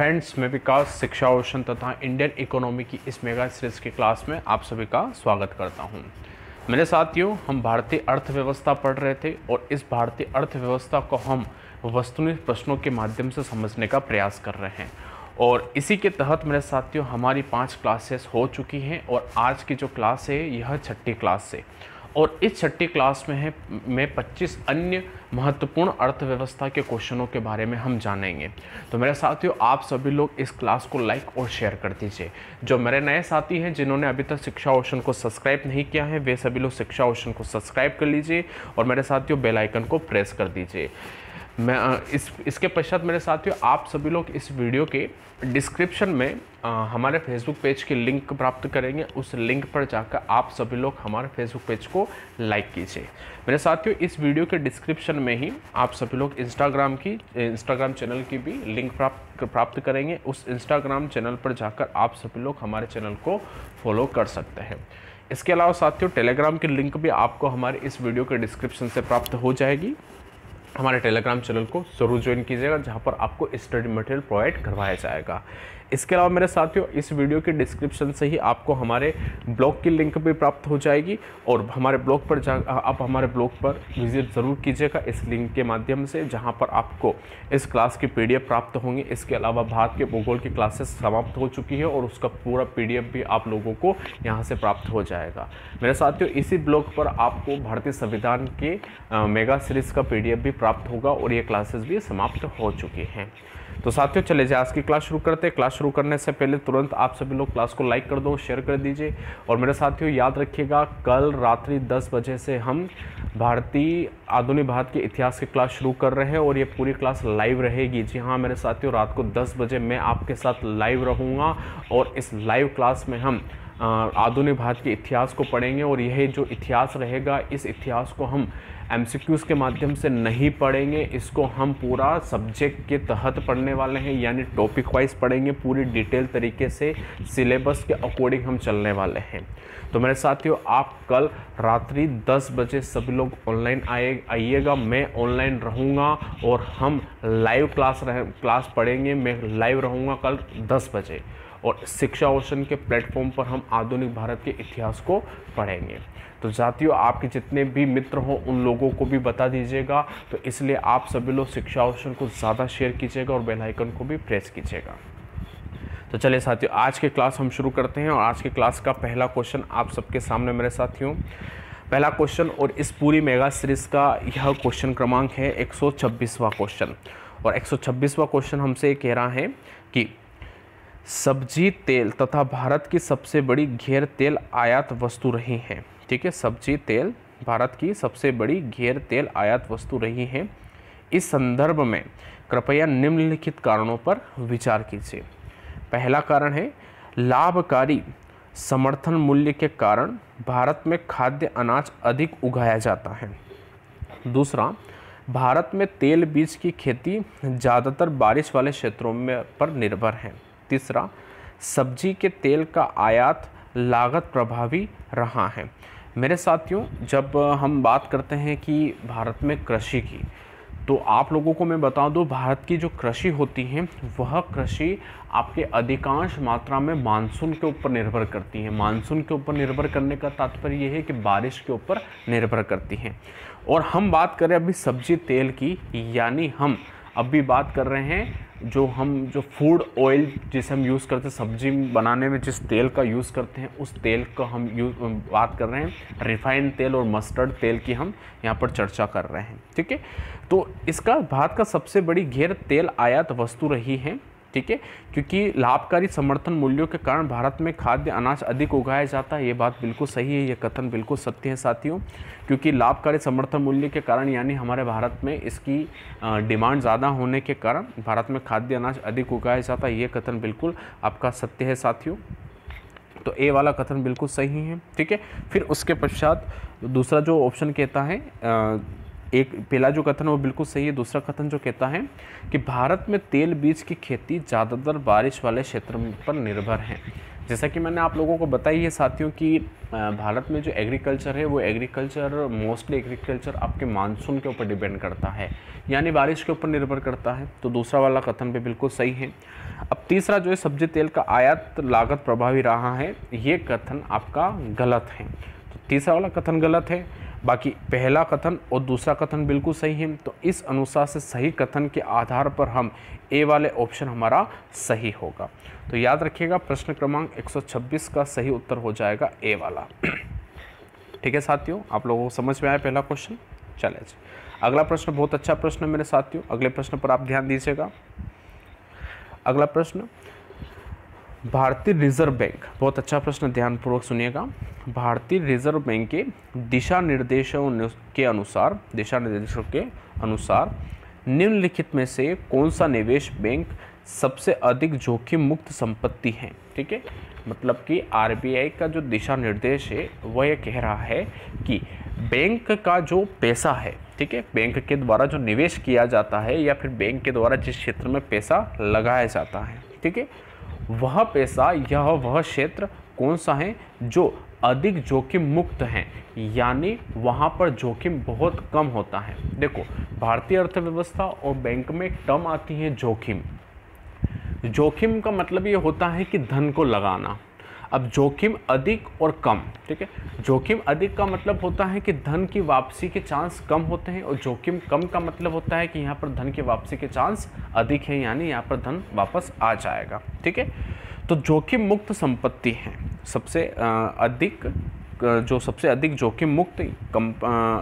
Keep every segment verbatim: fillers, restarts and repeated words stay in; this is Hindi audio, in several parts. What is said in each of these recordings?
फ्रेंड्स, मैं विकास शिक्षा ओशन तथा इंडियन इकोनॉमी की इस मेगा सीरीज की क्लास में आप सभी का स्वागत करता हूं। मेरे साथियों, हम भारतीय अर्थव्यवस्था पढ़ रहे थे और इस भारतीय अर्थव्यवस्था को हम वस्तुनिष्ठ प्रश्नों के माध्यम से समझने का प्रयास कर रहे हैं और इसी के तहत मेरे साथियों हमारी पाँच क्लासेस हो चुकी हैं और आज की जो क्लास है यह छठी क्लास है और इस छठी क्लास में है में पच्चीस अन्य महत्वपूर्ण अर्थव्यवस्था के क्वेश्चनों के बारे में हम जानेंगे। तो मेरे साथियों, आप सभी लोग इस क्लास को लाइक और शेयर कर दीजिए। जो मेरे नए साथी हैं जिन्होंने अभी तक शिक्षा ओशन को सब्सक्राइब नहीं किया है, वे सभी लोग शिक्षा ओशन को सब्सक्राइब कर लीजिए और मेरे साथियों बेल आइकन को प्रेस कर दीजिए। मैं इस इसके पश्चात मेरे साथियों आप सभी लोग इस वीडियो के डिस्क्रिप्शन में आ, हमारे फेसबुक पेज की लिंक प्राप्त करेंगे। उस लिंक पर जाकर आप सभी लोग हमारे फेसबुक पेज को लाइक कीजिए। मेरे साथियों, इस वीडियो के डिस्क्रिप्शन में ही आप सभी लोग इंस्टाग्राम की इंस्टाग्राम चैनल की भी लिंक प्राप्त प्राप्त करेंगे। उस इंस्टाग्राम चैनल पर जाकर आप सभी लोग हमारे चैनल को फॉलो कर सकते हैं। इसके अलावा साथियों टेलीग्राम की लिंक भी आपको हमारे इस वीडियो के डिस्क्रिप्शन से प्राप्त हो जाएगी। हमारे टेलीग्राम चैनल को ज़रूर ज्वाइन कीजिएगा जहां पर आपको स्टडी मटेरियल प्रोवाइड करवाया जाएगा। इसके अलावा मेरे साथियों इस वीडियो के डिस्क्रिप्शन से ही आपको हमारे ब्लॉग की लिंक भी प्राप्त हो जाएगी और हमारे ब्लॉग पर जा आप हमारे ब्लॉग पर विजिट ज़रूर कीजिएगा इस लिंक के माध्यम से, जहां पर आपको इस क्लास की पीडीएफ प्राप्त होंगे। इसके अलावा भारत के भूगोल की क्लासेस समाप्त हो चुकी है और उसका पूरा पीडीएफ भी आप लोगों को यहाँ से प्राप्त हो जाएगा। मेरे साथियों, इसी ब्लॉग पर आपको भारतीय संविधान के मेगा सीरीज़ का पीडीएफ भी प्राप्त होगा और ये क्लासेस भी समाप्त हो चुकी हैं। तो साथियों चले जाए आज की क्लास शुरू करते हैं। क्लास शुरू करने से पहले तुरंत आप सभी लोग क्लास को लाइक कर दो, शेयर कर दीजिए और मेरे साथियों याद रखिएगा कल रात्रि दस बजे से हम भारतीय आधुनिक भारत के इतिहास की क्लास शुरू कर रहे हैं और ये पूरी क्लास लाइव रहेगी। जी हाँ मेरे साथियों, रात को दस बजे मैं आपके साथ लाइव रहूँगा और इस लाइव क्लास में हम आधुनिक भारत के इतिहास को पढ़ेंगे और यही जो इतिहास रहेगा इस इतिहास को हम एमसीक्यूज़ के माध्यम से नहीं पढ़ेंगे, इसको हम पूरा सब्जेक्ट के तहत पढ़ने वाले हैं, यानी टॉपिक वाइज पढ़ेंगे। पूरी डिटेल तरीके से सिलेबस के अकॉर्डिंग हम चलने वाले हैं। तो मेरे साथियों आप कल रात्रि दस बजे सभी लोग ऑनलाइन आए आइएगा, मैं ऑनलाइन रहूँगा और हम लाइव क्लास रह क्लास पढ़ेंगे। मैं लाइव रहूँगा कल दस बजे और शिक्षा ओशन के प्लेटफॉर्म पर हम आधुनिक भारत के इतिहास को पढ़ेंगे। तो साथियों आपके जितने भी मित्र हों उन लोगों को भी बता दीजिएगा। तो इसलिए आप सभी लोग शिक्षा ओशन को ज़्यादा शेयर कीजिएगा और बेल आइकन को भी प्रेस कीजिएगा। तो चलिए साथियों आज की क्लास हम शुरू करते हैं और आज की क्लास का पहला क्वेश्चन आप सबके सामने मेरे साथियों पहला क्वेश्चन और इस पूरी मेगा सीरीज़ का यह क्वेश्चन क्रमांक है एक सौ छब्बीसवां क्वेश्चन और एक सौ छब्बीसवां क्वेश्चन हमसे कह रहा है कि सब्जी तेल तथा भारत की सबसे बड़ी घेर तेल आयात वस्तु रही हैं। ठीक है, सब्जी तेल भारत की सबसे बड़ी घेर तेल आयात वस्तु रही हैं। इस संदर्भ में कृपया निम्नलिखित कारणों पर विचार कीजिए। पहला कारण है लाभकारी समर्थन मूल्य के कारण भारत में खाद्य अनाज अधिक उगाया जाता है। दूसरा, भारत में तेल बीज की खेती ज़्यादातर बारिश वाले क्षेत्रों में पर निर्भर है। तीसरा, सब्जी के तेल का आयात लागत प्रभावी रहा है। मेरे साथियों जब हम बात करते हैं कि भारत में कृषि की, तो आप लोगों को मैं बता दूं भारत की जो कृषि होती है वह कृषि आपके अधिकांश मात्रा में मानसून के ऊपर निर्भर करती है। मानसून के ऊपर निर्भर करने का तात्पर्य यह है कि बारिश के ऊपर निर्भर करती है। और हम बात करें अभी सब्जी तेल की, यानी हम अभी बात कर रहे हैं जो हम जो फूड ऑयल जिसे हम यूज़ करते हैं सब्जी बनाने में, जिस तेल का यूज़ करते हैं उस तेल का हम यूज बात कर रहे हैं। रिफाइंड तेल और मस्टर्ड तेल की हम यहाँ पर चर्चा कर रहे हैं। ठीक है, तो इसका भारत का सबसे बड़ी घेर तेल आयात वस्तु रही है। ठीक है, क्योंकि लाभकारी समर्थन मूल्यों के कारण भारत में खाद्य अनाज अधिक उगाया जाता है। ये बात बिल्कुल सही है, ये कथन बिल्कुल सत्य है साथियों, क्योंकि लाभकारी समर्थन मूल्य के कारण यानी हमारे भारत में इसकी डिमांड ज़्यादा होने के कारण भारत में खाद्य अनाज अधिक उगाया जाता है। ये कथन बिल्कुल आपका सत्य है साथियों, तो ए वाला कथन बिल्कुल सही है। ठीक है, फिर उसके पश्चात दूसरा जो ऑप्शन कहता है आ, एक पहला जो कथन है वो बिल्कुल सही है। दूसरा कथन जो कहता है कि भारत में तेल बीज की खेती ज़्यादातर बारिश वाले क्षेत्र पर निर्भर है। जैसा कि मैंने आप लोगों को बताई है साथियों कि भारत में जो एग्रीकल्चर है वो एग्रीकल्चर मोस्टली एग्रीकल्चर आपके मानसून के ऊपर डिपेंड करता है, यानी बारिश के ऊपर निर्भर करता है। तो दूसरा वाला कथन भी बिल्कुल सही है। अब तीसरा जो है सब्जी तेल का आयात लागत प्रभावी रहा है, ये कथन आपका गलत है। तो तीसरा वाला कथन गलत है, बाकी पहला कथन और दूसरा कथन बिल्कुल सही है। तो इस अनुसार से सही कथन के आधार पर हम ए वाले ऑप्शन हमारा सही होगा। तो याद रखिएगा प्रश्न क्रमांक एक सौ छब्बीस का सही उत्तर हो जाएगा ए वाला। ठीक है साथियों, आप लोगों को समझ में आया पहला क्वेश्चन। चले जी, अगला प्रश्न बहुत अच्छा प्रश्न है मेरे साथियों, अगले प्रश्न पर आप ध्यान दीजिएगा। अगला प्रश्न भारतीय रिजर्व बैंक, बहुत अच्छा प्रश्न, ध्यानपूर्वक सुनिएगा। भारतीय रिजर्व बैंक के दिशा निर्देशों के अनुसार दिशा निर्देशों के अनुसार निम्नलिखित में से कौन सा निवेश बैंक सबसे अधिक जोखिम मुक्त संपत्ति है। ठीक है, मतलब कि आरबीआई का जो दिशा निर्देश है वह यह कह रहा है कि बैंक का जो पैसा है, ठीक है, बैंक के द्वारा जो निवेश किया जाता है या फिर बैंक के द्वारा जिस क्षेत्र में पैसा लगाया जाता है, ठीक है, वह पैसा या वह क्षेत्र कौन सा है जो अधिक जोखिम मुक्त हैं, यानी वहाँ पर जोखिम बहुत कम होता है। देखो भारतीय अर्थव्यवस्था और बैंक में टर्म आती है जोखिम। जोखिम का मतलब ये होता है कि धन को लगाना। अब जोखिम अधिक और कम, ठीक है, जोखिम अधिक का मतलब होता है कि धन की वापसी के चांस कम होते हैं और जोखिम कम का मतलब होता है कि यहाँ पर धन की वापसी के चांस अधिक है, यानी यहाँ पर धन वापस आ जाएगा। ठीक है, तो जोखिम मुक्त संपत्ति है सबसे अधिक, जो सबसे अधिक जोखिम मुक्त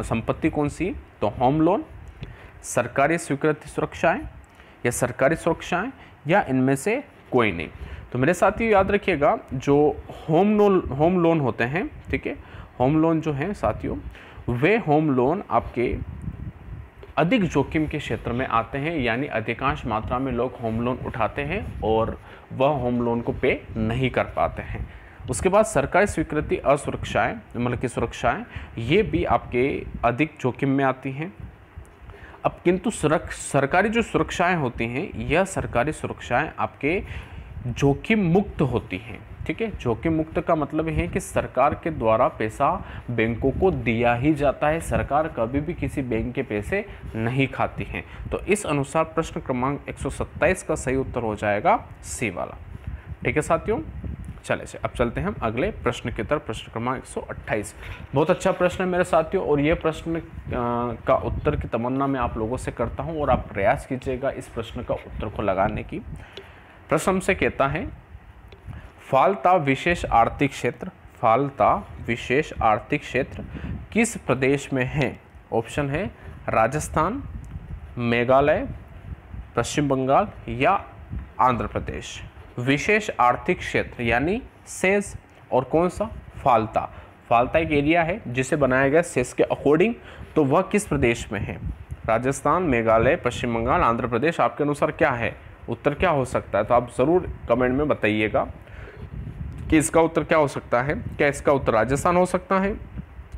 संपत्ति कौन सी, तो होम लोन, सरकारी स्वीकृत सुरक्षाएँ या सरकारी सुरक्षाएँ, या इनमें से कोई नहीं। तो मेरे साथियों याद रखिएगा जो होम लोन होम लोन होते हैं, ठीक है, होम लोन जो है साथियों, वे होम लोन आपके अधिक जोखिम के क्षेत्र में आते हैं, यानी अधिकांश मात्रा में लोग होम लोन उठाते हैं और वह होम लोन को पे नहीं कर पाते हैं। उसके बाद सरकारी स्वीकृति असुरक्षाएँ, मतलब की सुरक्षाएँ, ये भी आपके अधिक जोखिम में आती हैं। अब किंतु सरकारी जो सुरक्षाएँ होती हैं, यह सरकारी सुरक्षाएँ आपके जोखिम मुक्त होती हैं। ठीक है, जोखिम मुक्त का मतलब है कि सरकार के द्वारा पैसा बैंकों को दिया ही जाता है, सरकार कभी भी किसी बैंक के पैसे नहीं खाती हैं। तो इस अनुसार प्रश्न क्रमांक एक सौ सत्ताईस का सही उत्तर हो जाएगा सी वाला। ठीक है साथियों, चले से अब चलते हैं हम अगले प्रश्न की तरफ, प्रश्न क्रमांक एक सौ अट्ठाईस। बहुत अच्छा प्रश्न है मेरे साथियों, और ये प्रश्न का उत्तर की तमन्ना मैं आप लोगों से करता हूँ और आप प्रयास कीजिएगा इस प्रश्न का उत्तर को लगाने की। प्रश्न हमसे कहता है फालता विशेष आर्थिक क्षेत्र फालता विशेष आर्थिक क्षेत्र किस प्रदेश में है। ऑप्शन है राजस्थान, मेघालय, पश्चिम बंगाल या आंध्र प्रदेश। विशेष आर्थिक क्षेत्र यानी सेस, और कौन सा, फालता। फालता एक एरिया है जिसे बनाया गया सेस के अकॉर्डिंग, तो वह किस प्रदेश में है। राजस्थान, मेघालय, पश्चिम बंगाल, आंध्र प्रदेश, आपके अनुसार क्या है उत्तर, क्या हो सकता है। तो आप ज़रूर कमेंट में बताइएगा कि इसका उत्तर क्या हो सकता है। क्या इसका उत्तर राजस्थान हो सकता है,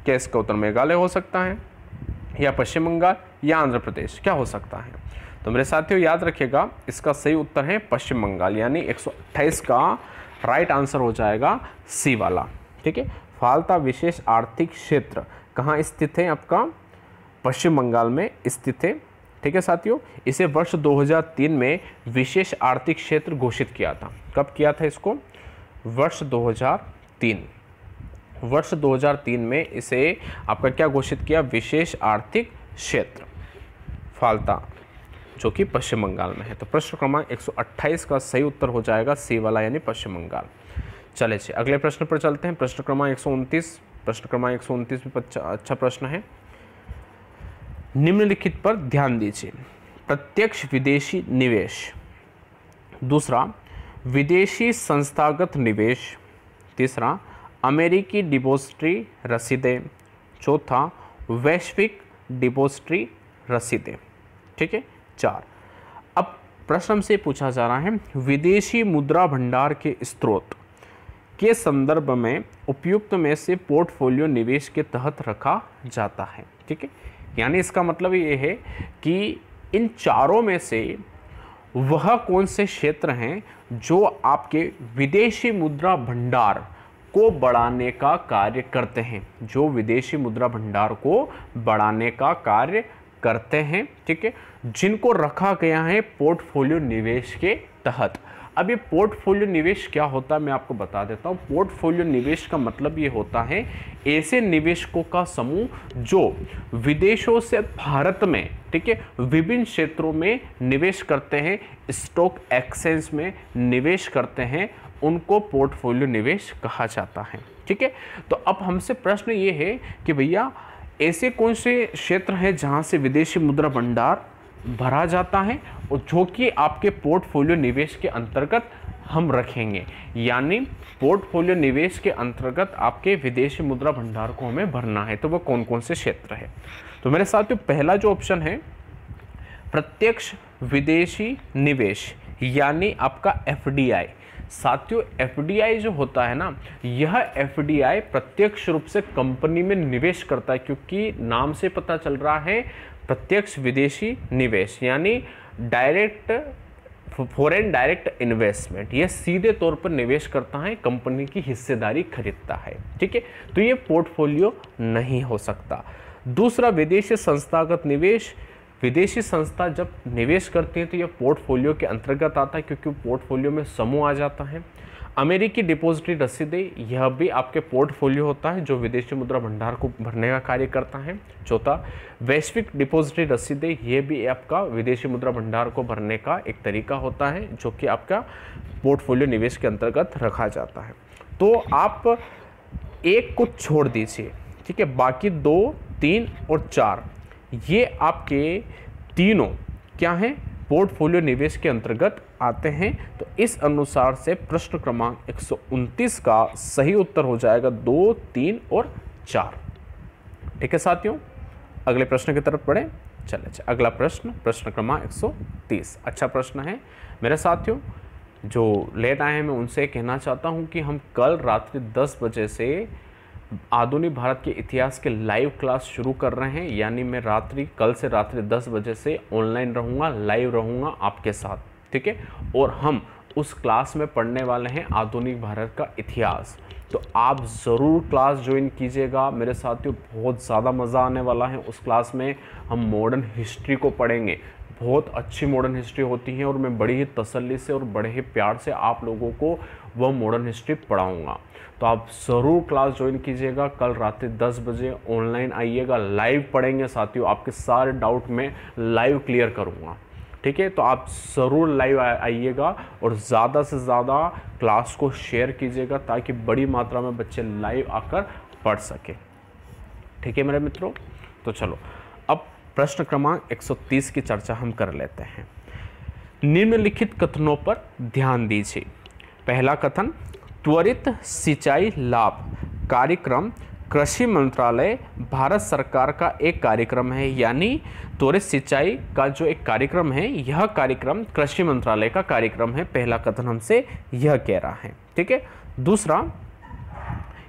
क्या इसका उत्तर मेघालय हो सकता है, या पश्चिम बंगाल, या आंध्र प्रदेश, क्या हो सकता है। तो मेरे साथियों याद रखिएगा इसका सही उत्तर है पश्चिम बंगाल, यानी एक सौ अट्ठाईस का राइट आंसर हो जाएगा सी वाला। ठीक है, फालता विशेष आर्थिक क्षेत्र कहाँ स्थित है, आपका पश्चिम बंगाल में स्थित है। ठीक है साथियों, इसे वर्ष दो हज़ार तीन में विशेष आर्थिक क्षेत्र घोषित किया था। कब किया था इसको, वर्ष दो हज़ार तीन वर्ष दो हज़ार तीन में इसे आपका क्या घोषित किया, विशेष आर्थिक क्षेत्र फालता, जो कि पश्चिम बंगाल में है। तो प्रश्न क्रमांक एक सौ अट्ठाईस का सही उत्तर हो जाएगा सी वाला, यानी पश्चिम बंगाल। चले जी अगले प्रश्न पर चलते हैं, प्रश्न क्रमांक एक सौ उनतीस। प्रश्न क्रमांक एक सौ उनतीस भी अच्छा प्रश्न है, निम्नलिखित पर ध्यान दीजिए। प्रत्यक्ष विदेशी निवेश, दूसरा विदेशी संस्थागत निवेश, तीसरा अमेरिकी डिपॉजिटरी रसीदें, चौथा वैश्विक डिपॉजिटरी रसीदें। ठीक है, चार। अब प्रश्न हमसे पूछा जा रहा है विदेशी मुद्रा भंडार के स्रोत के संदर्भ में उपयुक्त में से पोर्टफोलियो निवेश के तहत रखा जाता है। ठीक है, यानी इसका मतलब ये है कि इन चारों में से वह कौन से क्षेत्र हैं जो आपके विदेशी मुद्रा भंडार को बढ़ाने का कार्य करते हैं, जो विदेशी मुद्रा भंडार को बढ़ाने का कार्य करते हैं। ठीक है, जिनको रखा गया है पोर्टफोलियो निवेश के तहत। अब ये पोर्टफोलियो निवेश क्या होता है मैं आपको बता देता हूँ। पोर्टफोलियो निवेश का मतलब ये होता है ऐसे निवेशकों का समूह जो विदेशों से भारत में, ठीक है, विभिन्न क्षेत्रों में निवेश करते हैं, स्टॉक एक्सचेंज में निवेश करते हैं, उनको पोर्टफोलियो निवेश कहा जाता है। ठीक है, तो अब हमसे प्रश्न ये है कि भैया ऐसे कौन से क्षेत्र हैं जहाँ से विदेशी मुद्रा भंडार भरा जाता है और जो कि आपके पोर्टफोलियो निवेश के अंतर्गत हम रखेंगे, यानी पोर्टफोलियो निवेश के अंतर्गत आपके विदेशी मुद्रा भंडार को हमें भरना है, तो वह कौन कौन से क्षेत्र है। तो मेरे साथ पहला जो ऑप्शन है प्रत्यक्ष विदेशी निवेश, यानी आपका एफ डी आई। साथियों एफ डी आई जो होता है ना, यह एफ डी आई प्रत्यक्ष रूप से कंपनी में निवेश करता है, क्योंकि नाम से पता चल रहा है प्रत्यक्ष विदेशी निवेश, यानी डायरेक्ट फॉरेन डायरेक्ट इन्वेस्टमेंट, यह सीधे तौर पर निवेश करता है, कंपनी की हिस्सेदारी खरीदता है। ठीक है, तो ये पोर्टफोलियो नहीं हो सकता। दूसरा विदेशी संस्थागत निवेश, विदेशी संस्था जब निवेश करती है तो यह पोर्टफोलियो के अंतर्गत आता है, क्योंकि पोर्टफोलियो में समूह आ जाता है। अमेरिकी डिपॉजिटरी रसीदें, यह भी आपके पोर्टफोलियो होता है जो विदेशी मुद्रा भंडार को भरने का कार्य करता है। चौथा वैश्विक डिपॉजिटरी रसीदें, यह भी आपका विदेशी मुद्रा भंडार को भरने का एक तरीका होता है जो कि आपका पोर्टफोलियो निवेश के अंतर्गत रखा जाता है। तो आप एक को छोड़ दीजिए, ठीक है, बाकी दो, तीन और चार, ये आपके तीनों क्या हैं, पोर्टफोलियो निवेश के अंतर्गत आते हैं। तो इस अनुसार से प्रश्न क्रमांक एक सौ उनतीस का सही उत्तर हो जाएगा दो, तीन और चार। ठीक है साथियों, अगले प्रश्न की तरफ बढ़ें। चले अगला प्रश्न, प्रश्न क्रमांक एक सौ तीस, अच्छा प्रश्न है मेरे साथियों। जो लेट आए हैं मैं उनसे कहना चाहता हूँ कि हम कल रात्रि दस बजे से आधुनिक भारत के इतिहास के लाइव क्लास शुरू कर रहे हैं, यानी मैं रात्रि कल से रात्रि दस बजे से ऑनलाइन रहूँगा, लाइव रहूँगा आपके साथ। ठीक है, और हम उस क्लास में पढ़ने वाले हैं आधुनिक भारत का इतिहास, तो आप ज़रूर क्लास ज्वाइन कीजिएगा मेरे साथियों, बहुत ज़्यादा मज़ा आने वाला है। उस क्लास में हम मॉडर्न हिस्ट्री को पढ़ेंगे, बहुत अच्छी मॉडर्न हिस्ट्री होती है, और मैं बड़ी ही तसल्ली से और बड़े ही प्यार से आप लोगों को वह मॉडर्न हिस्ट्री पढ़ाऊँगा। तो आप ज़रूर क्लास ज्वाइन कीजिएगा, कल रात दस बजे ऑनलाइन आइएगा, लाइव पढ़ेंगे साथियों, आपके सारे डाउट में लाइव क्लियर करूँगा। ठीक है, तो आप ज़रूर लाइव आइएगा और ज़्यादा से ज़्यादा क्लास को शेयर कीजिएगा ताकि बड़ी मात्रा में बच्चे लाइव आकर पढ़ सकें। ठीक है मेरे मित्रों, तो चलो अब प्रश्न क्रमांक एक सौ तीस की चर्चा हम कर लेते हैं। निम्नलिखित कथनों पर ध्यान दीजिए। पहला कथन, त्वरित सिंचाई लाभ कार्यक्रम कृषि मंत्रालय भारत सरकार का एक कार्यक्रम है, यानी त्वरित सिंचाई का जो एक कार्यक्रम है, यह कार्यक्रम कृषि मंत्रालय का कार्यक्रम है। पहला कथन हमसे यह कह रहा है। ठीक है, दूसरा,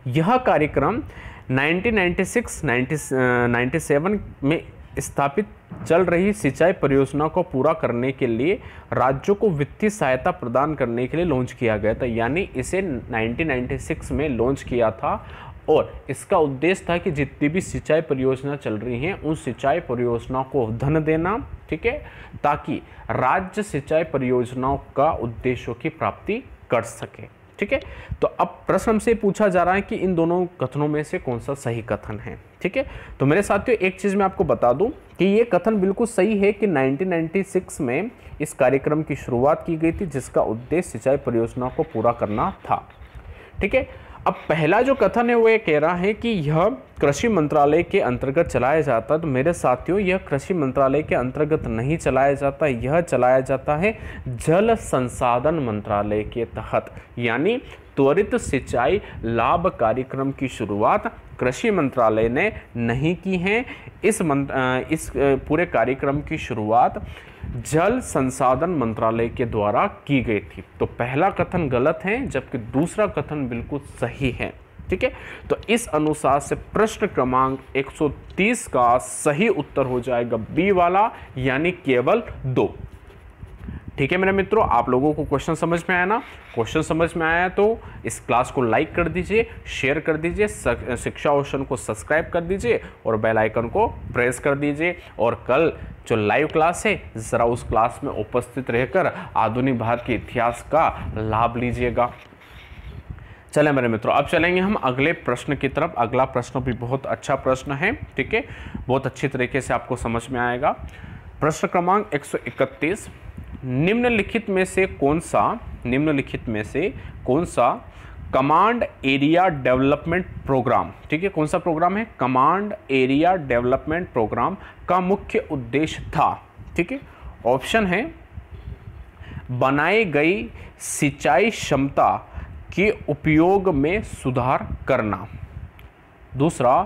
यह कार्यक्रम nineteen ninety six ninety seven में स्थापित चल रही सिंचाई परियोजना को पूरा करने के लिए राज्यों को वित्तीय सहायता प्रदान करने के लिए लॉन्च किया गया था, यानी इसे नाइनटीन नाइंटी सिक्स में लॉन्च किया था, और इसका उद्देश्य था कि जितनी भी सिंचाई परियोजना चल रही हैं उन सिंचाई परियोजनाओं को धन देना। ठीक है, ताकि राज्य सिंचाई परियोजनाओं का उद्देश्यों की प्राप्ति कर सके। ठीक है, तो अब प्रश्न हमसे पूछा जा रहा है कि इन दोनों कथनों में से कौन सा सही कथन है। ठीक है, तो मेरे साथियों एक चीज़ मैं आपको बता दूं कि ये कथन बिल्कुल सही है कि नाइनटीन नाइंटी सिक्स में इस कार्यक्रम की शुरुआत की गई थी, जिसका उद्देश्य सिंचाई परियोजना को पूरा करना था। ठीक है, अब पहला जो कथन है वो ये कह रहा है कि यह कृषि मंत्रालय के अंतर्गत चलाया जाता, तो मेरे साथियों यह कृषि मंत्रालय के अंतर्गत नहीं चलाया जाता, यह चलाया जाता है जल संसाधन मंत्रालय के तहत। यानी त्वरित सिंचाई लाभ कार्यक्रम की शुरुआत कृषि मंत्रालय ने नहीं की है, इस मंत्र इस पूरे कार्यक्रम की शुरुआत जल संसाधन मंत्रालय के द्वारा की गई थी। तो पहला कथन गलत है, जबकि दूसरा कथन बिल्कुल सही है। ठीक है, तो इस अनुसार से प्रश्न क्रमांक एक सौ तीस का सही उत्तर हो जाएगा बी वाला, यानी केवल दो। ठीक है मेरे मित्रों, आप लोगों को क्वेश्चन समझ में आया ना? क्वेश्चन समझ में आया तो इस क्लास को लाइक कर दीजिए, शेयर कर दीजिए, शिक्षा ओशन को सब्सक्राइब कर दीजिए और बेल आइकन को प्रेस कर दीजिए। और कल जो लाइव क्लास है ज़रा उस क्लास में उपस्थित रहकर आधुनिक भारत के इतिहास का लाभ लीजिएगा। चलें मेरे मित्रों, अब चलेंगे हम अगले प्रश्न की तरफ। अगला प्रश्न भी बहुत अच्छा प्रश्न है, ठीक है, बहुत अच्छी तरीके से आपको समझ में आएगा। प्रश्न क्रमांक एक सौ इकतीस, निम्नलिखित में से कौन सा निम्नलिखित में से कौन सा कमांड एरिया डेवलपमेंट प्रोग्राम, ठीक है, कौन सा प्रोग्राम है, कमांड एरिया डेवलपमेंट प्रोग्राम का मुख्य उद्देश्य था। ठीक है, ऑप्शन है बनाई गई सिंचाई क्षमता के उपयोग में सुधार करना, दूसरा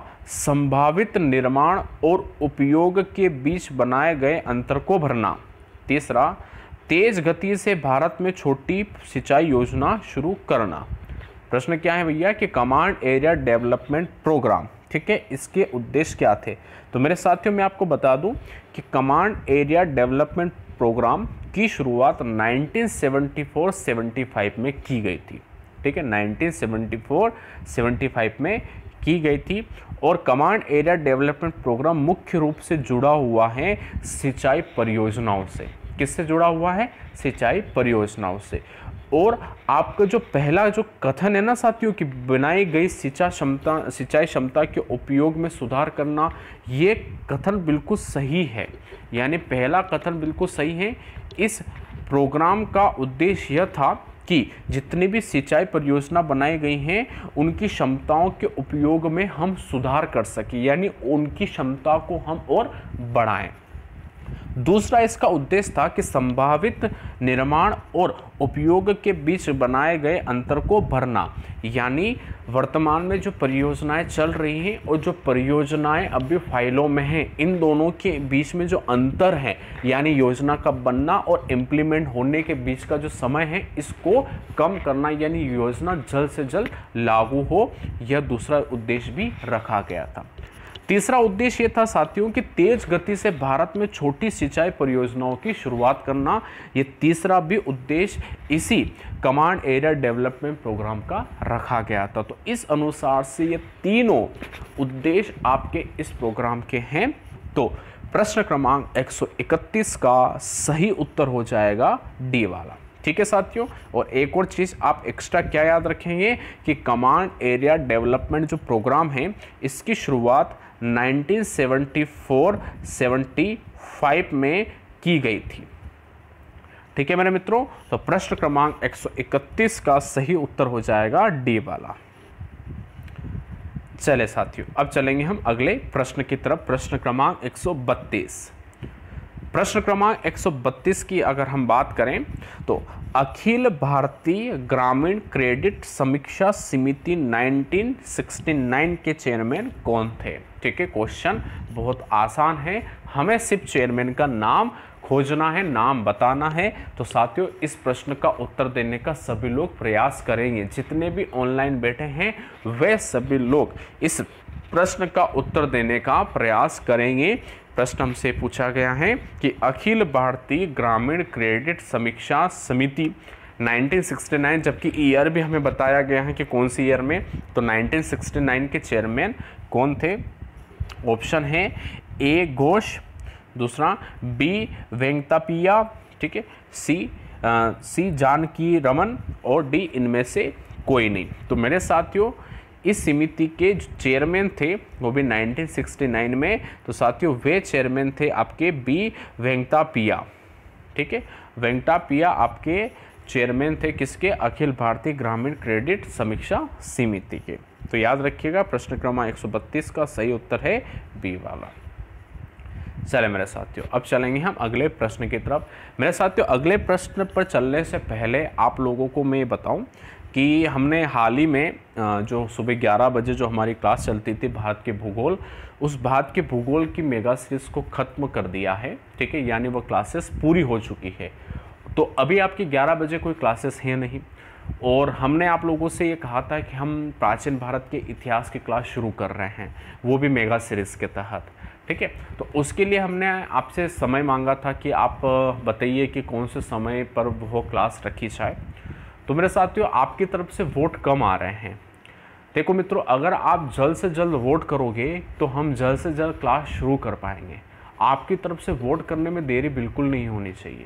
संभावित निर्माण और उपयोग के बीच बनाए गए अंतर को भरना, तीसरा तेज गति से भारत में छोटी सिंचाई योजना शुरू करना। प्रश्न क्या है भैया कि कमांड एरिया डेवलपमेंट प्रोग्राम, ठीक है, इसके उद्देश्य क्या थे? तो मेरे साथियों मैं आपको बता दूं कि कमांड एरिया डेवलपमेंट प्रोग्राम की शुरुआत उन्नीस सौ चौहत्तर पचहत्तर में की गई थी। ठीक है, उन्नीस सौ चौहत्तर पचहत्तर में की गई थी और कमांड एरिया डेवलपमेंट प्रोग्राम मुख्य रूप से जुड़ा हुआ है सिंचाई परियोजनाओं से। किससे जुड़ा हुआ है? सिंचाई परियोजनाओं से। और आपका जो पहला जो कथन है ना साथियों कि बनाई गई सिंचाई क्षमता सिंचाई क्षमता के उपयोग में सुधार करना, ये कथन बिल्कुल सही है, यानी पहला कथन बिल्कुल सही है। इस प्रोग्राम का उद्देश्य यह था कि जितनी भी सिंचाई परियोजना बनाई गई हैं उनकी क्षमताओं के उपयोग में हम सुधार कर सकें, यानी उनकी क्षमता को हम और बढ़ाएं। दूसरा इसका उद्देश्य था कि संभावित निर्माण और उपयोग के बीच बनाए गए अंतर को भरना, यानी वर्तमान में जो परियोजनाएं चल रही हैं और जो परियोजनाएं अभी फाइलों में हैं, इन दोनों के बीच में जो अंतर है, यानी योजना का बनना और इम्प्लीमेंट होने के बीच का जो समय है, इसको कम करना, यानी योजना जल्द से जल्द लागू हो, यह दूसरा उद्देश्य भी रखा गया था। तीसरा उद्देश्य ये था साथियों कि तेज गति से भारत में छोटी सिंचाई परियोजनाओं की शुरुआत करना, ये तीसरा भी उद्देश्य इसी कमांड एरिया डेवलपमेंट प्रोग्राम का रखा गया था। तो इस अनुसार से ये तीनों उद्देश्य आपके इस प्रोग्राम के हैं। तो प्रश्न क्रमांक एक सौ इकतीस का सही उत्तर हो जाएगा डी वाला। ठीक है साथियों, और एक और चीज़ आप एक्स्ट्रा क्या याद रखेंगे कि कमांड एरिया डेवलपमेंट जो प्रोग्राम है इसकी शुरुआत उन्नीस सौ चौहत्तर पचहत्तर में की गई थी। ठीक है मेरे मित्रों, तो प्रश्न क्रमांक एक सौ इकतीस का सही उत्तर हो जाएगा डी वाला। चले साथियों, अब चलेंगे हम अगले प्रश्न की तरफ। प्रश्न क्रमांक एक सौ बत्तीस, प्रश्न क्रमांक एक सौ बत्तीस की अगर हम बात करें तो अखिल भारतीय ग्रामीण क्रेडिट समीक्षा समिति उन्नीस सौ उनहत्तर के चेयरमैन कौन थे? ठीक है, क्वेश्चन बहुत आसान है, हमें सिर्फ चेयरमैन का नाम खोजना है, नाम बताना है। तो साथियों इस प्रश्न का उत्तर देने का सभी लोग प्रयास करेंगे, जितने भी ऑनलाइन बैठे हैं वे सभी लोग इस प्रश्न का उत्तर देने का प्रयास करेंगे। प्रश्न हमसे पूछा गया है कि अखिल भारतीय ग्रामीण क्रेडिट समीक्षा समिति उन्नीस सौ उनहत्तर, जबकि ईयर भी हमें बताया गया है कि कौन सी ईयर में, तो उन्नीस सौ उनहत्तर के चेयरमैन कौन थे? ऑप्शन है ए घोष, दूसरा बी वेंकटपिया, ठीक है, सी आ, सी जानकी रमन और डी इनमें से कोई नहीं। तो मेरे साथियों इस समिति के जो चेयरमैन थे वो भी उन्नीस सौ उनहत्तर में, तो साथियों वे चेयरमैन थे आपके बी वेंकटपिया। ठीक है, वेंकटपिया आपके चेयरमैन थे किसके? अखिल भारतीय ग्रामीण क्रेडिट समीक्षा समिति के। तो याद रखिएगा प्रश्न क्रमांक एक सौ बत्तीस का सही उत्तर है बी वाला। चले मेरे साथियों, अब चलेंगे हम अगले प्रश्न की तरफ। मेरे साथियों अगले प्रश्न पर चलने से पहले आप लोगों को मैं बताऊं कि हमने हाल ही में जो सुबह ग्यारह बजे जो हमारी क्लास चलती थी भारत के भूगोल, उस भारत के भूगोल की मेगा सीरीज़ को ख़त्म कर दिया है। ठीक है, यानी वो क्लासेस पूरी हो चुकी है। तो अभी आपकी ग्यारह बजे कोई क्लासेस हैं नहीं और हमने आप लोगों से ये कहा था कि हम प्राचीन भारत के इतिहास की क्लास शुरू कर रहे हैं, वो भी मेगा सीरीज़ के तहत। ठीक है। तो उसके लिए हमने आपसे समय मांगा था कि आप बताइए कि कौन से समय पर वो क्लास रखी जाए। तो मेरे साथियों आपकी तरफ से वोट कम आ रहे हैं। देखो मित्रों, अगर आप जल्द से जल्द वोट करोगे तो हम जल्द से जल्द क्लास शुरू कर पाएंगे। आपकी तरफ से वोट करने में देरी बिल्कुल नहीं होनी चाहिए।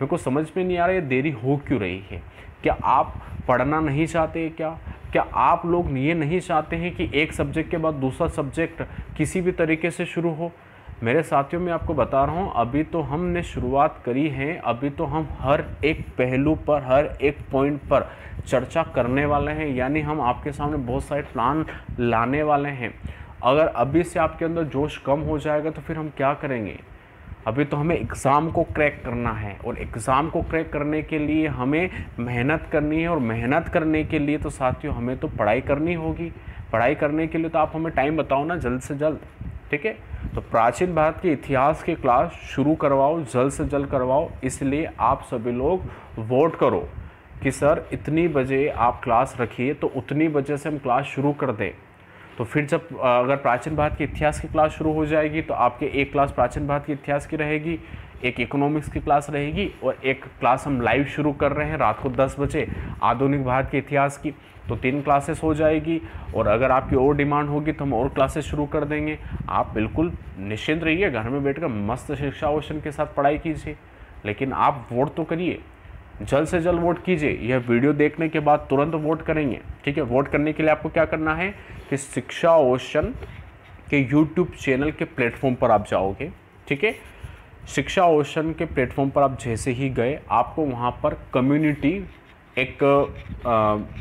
मेरे को समझ में नहीं आ रहा है देरी हो क्यों रही है। क्या आप पढ़ना नहीं चाहते क्या? क्या आप लोग ये नहीं चाहते हैं कि एक सब्जेक्ट के बाद दूसरा सब्जेक्ट किसी भी तरीके से शुरू हो? मेरे साथियों मैं आपको बता रहा हूँ, अभी तो हमने शुरुआत करी है, अभी तो हम हर एक पहलू पर, हर एक पॉइंट पर चर्चा करने वाले हैं, यानी हम आपके सामने बहुत सारे प्लान लाने वाले हैं। अगर अभी से आपके अंदर जोश कम हो जाएगा तो फिर हम क्या करेंगे? अभी तो हमें एग्ज़ाम को क्रैक करना है, और एग्ज़ाम को क्रैक करने के लिए हमें मेहनत करनी है, और मेहनत करने के लिए तो साथियों हमें तो पढ़ाई करनी होगी। पढ़ाई करने के लिए तो आप हमें टाइम बताओ ना जल्द से जल्द, ठीक है। तो प्राचीन भारत के इतिहास की क्लास शुरू करवाओ, जल्द से जल्द करवाओ। इसलिए आप सभी लोग वोट करो कि सर इतनी बजे आप क्लास रखिए, तो उतनी बजे से हम क्लास शुरू कर दें। तो फिर जब अगर प्राचीन भारत के इतिहास की क्लास शुरू हो जाएगी तो आपके एक क्लास प्राचीन भारत के इतिहास की रहेगी, एक इकोनॉमिक्स की क्लास रहेगी, और एक क्लास हम लाइव शुरू कर रहे हैं रात को दस बजे आधुनिक भारत के इतिहास की, तो तीन क्लासेस हो जाएगी। और अगर आपकी और डिमांड होगी तो हम और क्लासेस शुरू कर देंगे। आप बिल्कुल निश्चिंत रहिए, घर में बैठकर मस्त शिक्षा ओशन के साथ पढ़ाई कीजिए, लेकिन आप वोट तो करिए, जल्द से जल्द वोट कीजिए। यह वीडियो देखने के बाद तुरंत वोट करेंगे, ठीक है। वोट करने के लिए आपको क्या करना है कि शिक्षा ओशन के यूट्यूब चैनल के प्लेटफॉर्म पर आप जाओगे, ठीक है। शिक्षा ओशन के प्लेटफॉर्म पर आप जैसे ही गए आपको वहाँ पर कम्युनिटी एक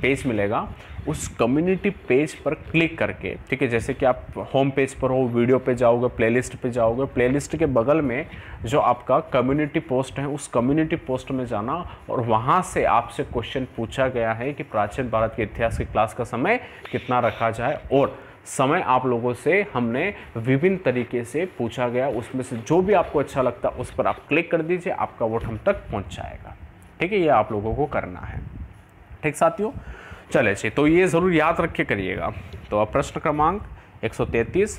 पेज मिलेगा। उस कम्युनिटी पेज पर क्लिक करके, ठीक है, जैसे कि आप होम पेज पर हो, वीडियो पे जाओगे, प्लेलिस्ट पे जाओगे, प्लेलिस्ट के बगल में जो आपका कम्युनिटी पोस्ट है उस कम्युनिटी पोस्ट में जाना, और वहाँ से आपसे क्वेश्चन पूछा गया है कि प्राचीन भारत के इतिहास की क्लास का समय कितना रखा जाए, और समय आप लोगों से हमने विभिन्न तरीके से पूछा गया। उसमें से जो भी आपको अच्छा लगता उस पर आप क्लिक कर दीजिए, आपका वोट हम तक पहुँच जाएगा, ठीक है। ये आप लोगों को करना है, ठीक साथियों। चले जी, तो ये ज़रूर याद रखे करिएगा। तो अब प्रश्न क्रमांक एक सौ तैंतीस,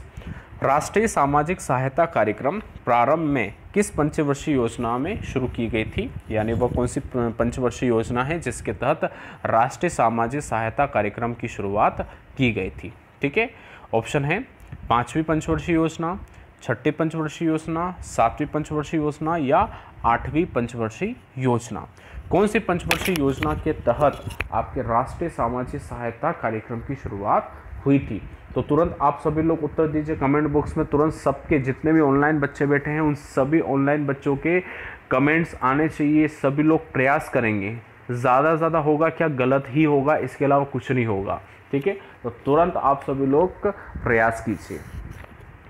राष्ट्रीय सामाजिक सहायता कार्यक्रम प्रारंभ में किस पंचवर्षीय योजना में शुरू की गई थी? यानी वह कौन सी पंचवर्षीय योजना है जिसके तहत राष्ट्रीय सामाजिक सहायता कार्यक्रम की शुरुआत की गई थी, ठीक है। ऑप्शन है पाँचवीं पंचवर्षीय योजना, छठी पंचवर्षीय योजना, सातवीं पंचवर्षीय योजना या आठवीं पंचवर्षीय योजना। कौन सी पंचवर्षीय योजना के तहत आपके राष्ट्रीय सामाजिक सहायता कार्यक्रम की शुरुआत हुई थी? तो तुरंत आप सभी लोग उत्तर दीजिए कमेंट बॉक्स में, तुरंत सबके जितने भी ऑनलाइन बच्चे बैठे हैं उन सभी ऑनलाइन बच्चों के कमेंट्स आने चाहिए। सभी लोग प्रयास करेंगे, ज़्यादा से ज़्यादा होगा क्या गलत ही होगा, इसके अलावा कुछ नहीं होगा, ठीक है। तो तुरंत आप सभी लोग प्रयास कीजिए।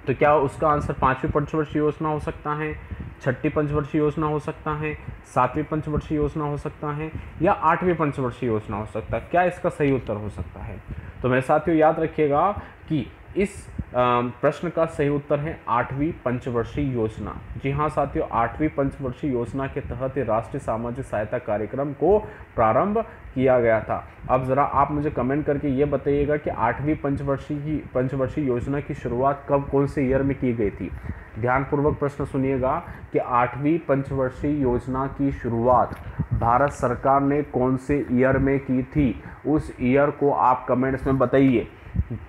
तो क्या उसका आंसर पाँचवीं पंचवर्षीय योजना हो सकता है, छठी पंचवर्षीय योजना हो सकता है, सातवीं पंचवर्षीय योजना हो सकता है या आठवीं पंचवर्षीय योजना हो सकता है? क्या इसका सही उत्तर हो सकता है? तो मेरे साथियों याद रखिएगा कि इस प्रश्न का सही उत्तर है आठवीं पंचवर्षीय योजना। जी हाँ साथियों, आठवीं पंचवर्षीय योजना के तहत राष्ट्रीय सामाजिक सहायता कार्यक्रम को प्रारंभ किया गया था। अब ज़रा आप मुझे कमेंट करके ये बताइएगा कि आठवीं पंचवर्षीय की पंचवर्षीय योजना की शुरुआत कब, कौन से ईयर में की गई थी? ध्यानपूर्वक प्रश्न सुनिएगा कि आठवीं पंचवर्षीय योजना की शुरुआत भारत सरकार ने कौन से ईयर में की थी? उस ईयर को आप कमेंट्स में बताइए,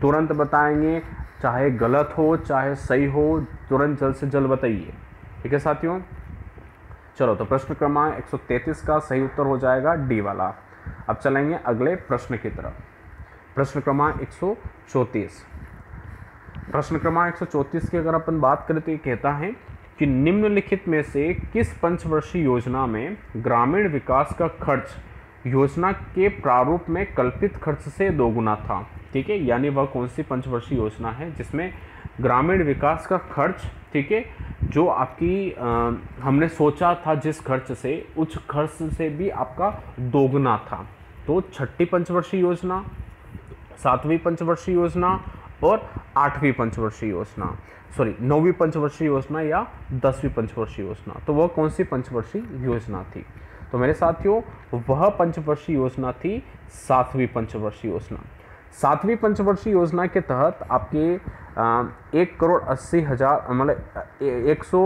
तुरंत बताएंगे, चाहे गलत हो चाहे सही हो, तुरंत जल्द से जल्द बताइए, ठीक है साथियों। चलो, तो प्रश्न क्रमांक एक सौ तैंतीस का सही उत्तर हो जाएगा डी वाला। अब चलेंगे अगले प्रश्न की तरफ। प्रश्न क्रमांक एक सौ चौंतीस, प्रश्न क्रमांक एक सौ चौंतीस की अगर अपन बात करें तो ये कहता है कि निम्नलिखित में से किस पंचवर्षीय योजना में ग्रामीण विकास का खर्च योजना के प्रारूप में कल्पित खर्च से दोगुना था, ठीक है। यानी वह कौन सी पंचवर्षीय योजना है जिसमें ग्रामीण विकास का खर्च, ठीक है, जो आपकी आ, हमने सोचा था जिस खर्च से, उस खर्च से भी आपका दोगुना था। तो छठी पंचवर्षीय योजना, सातवीं पंचवर्षीय योजना और आठवीं पंचवर्षीय योजना, सॉरी नौवीं पंचवर्षीय योजना या दसवीं पंचवर्षीय योजना, तो वह कौन सी पंचवर्षीय योजना थी? तो मेरे साथियों वह पंचवर्षीय योजना थी सातवीं पंचवर्षीय योजना। सातवीं पंचवर्षीय योजना के तहत आपके एक करोड़ अस्सी हज़ार मतलब एक सौ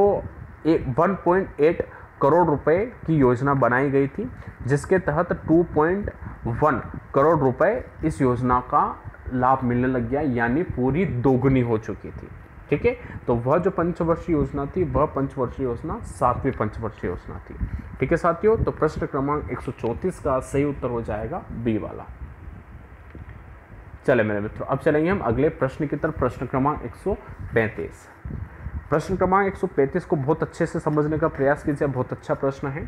वन पॉइंट एट करोड़ रुपए की योजना बनाई गई थी, जिसके तहत दो पॉइंट एक करोड़ रुपए इस योजना का लाभ मिलने लग गया, यानी पूरी दोगुनी हो चुकी थी। ठीक है, तो वह जो पंचवर्षीय योजना थी वह पंचवर्षीय योजना सातवीं पंचवर्षीय योजना थी। ठीक है साथियों, तो प्रश्न क्रमांक एक सौ चौंतीस का सही उत्तर हो जाएगा बी वाला। चले मेरे मित्रों, अब चलेंगे हम अगले प्रश्न की तरफ, प्रश्न क्रमांक एक सौ पैंतीस। प्रश्न क्रमांक एक सौ पैंतीस को बहुत अच्छे से समझने का प्रयास कीजिए, बहुत अच्छा प्रश्न है।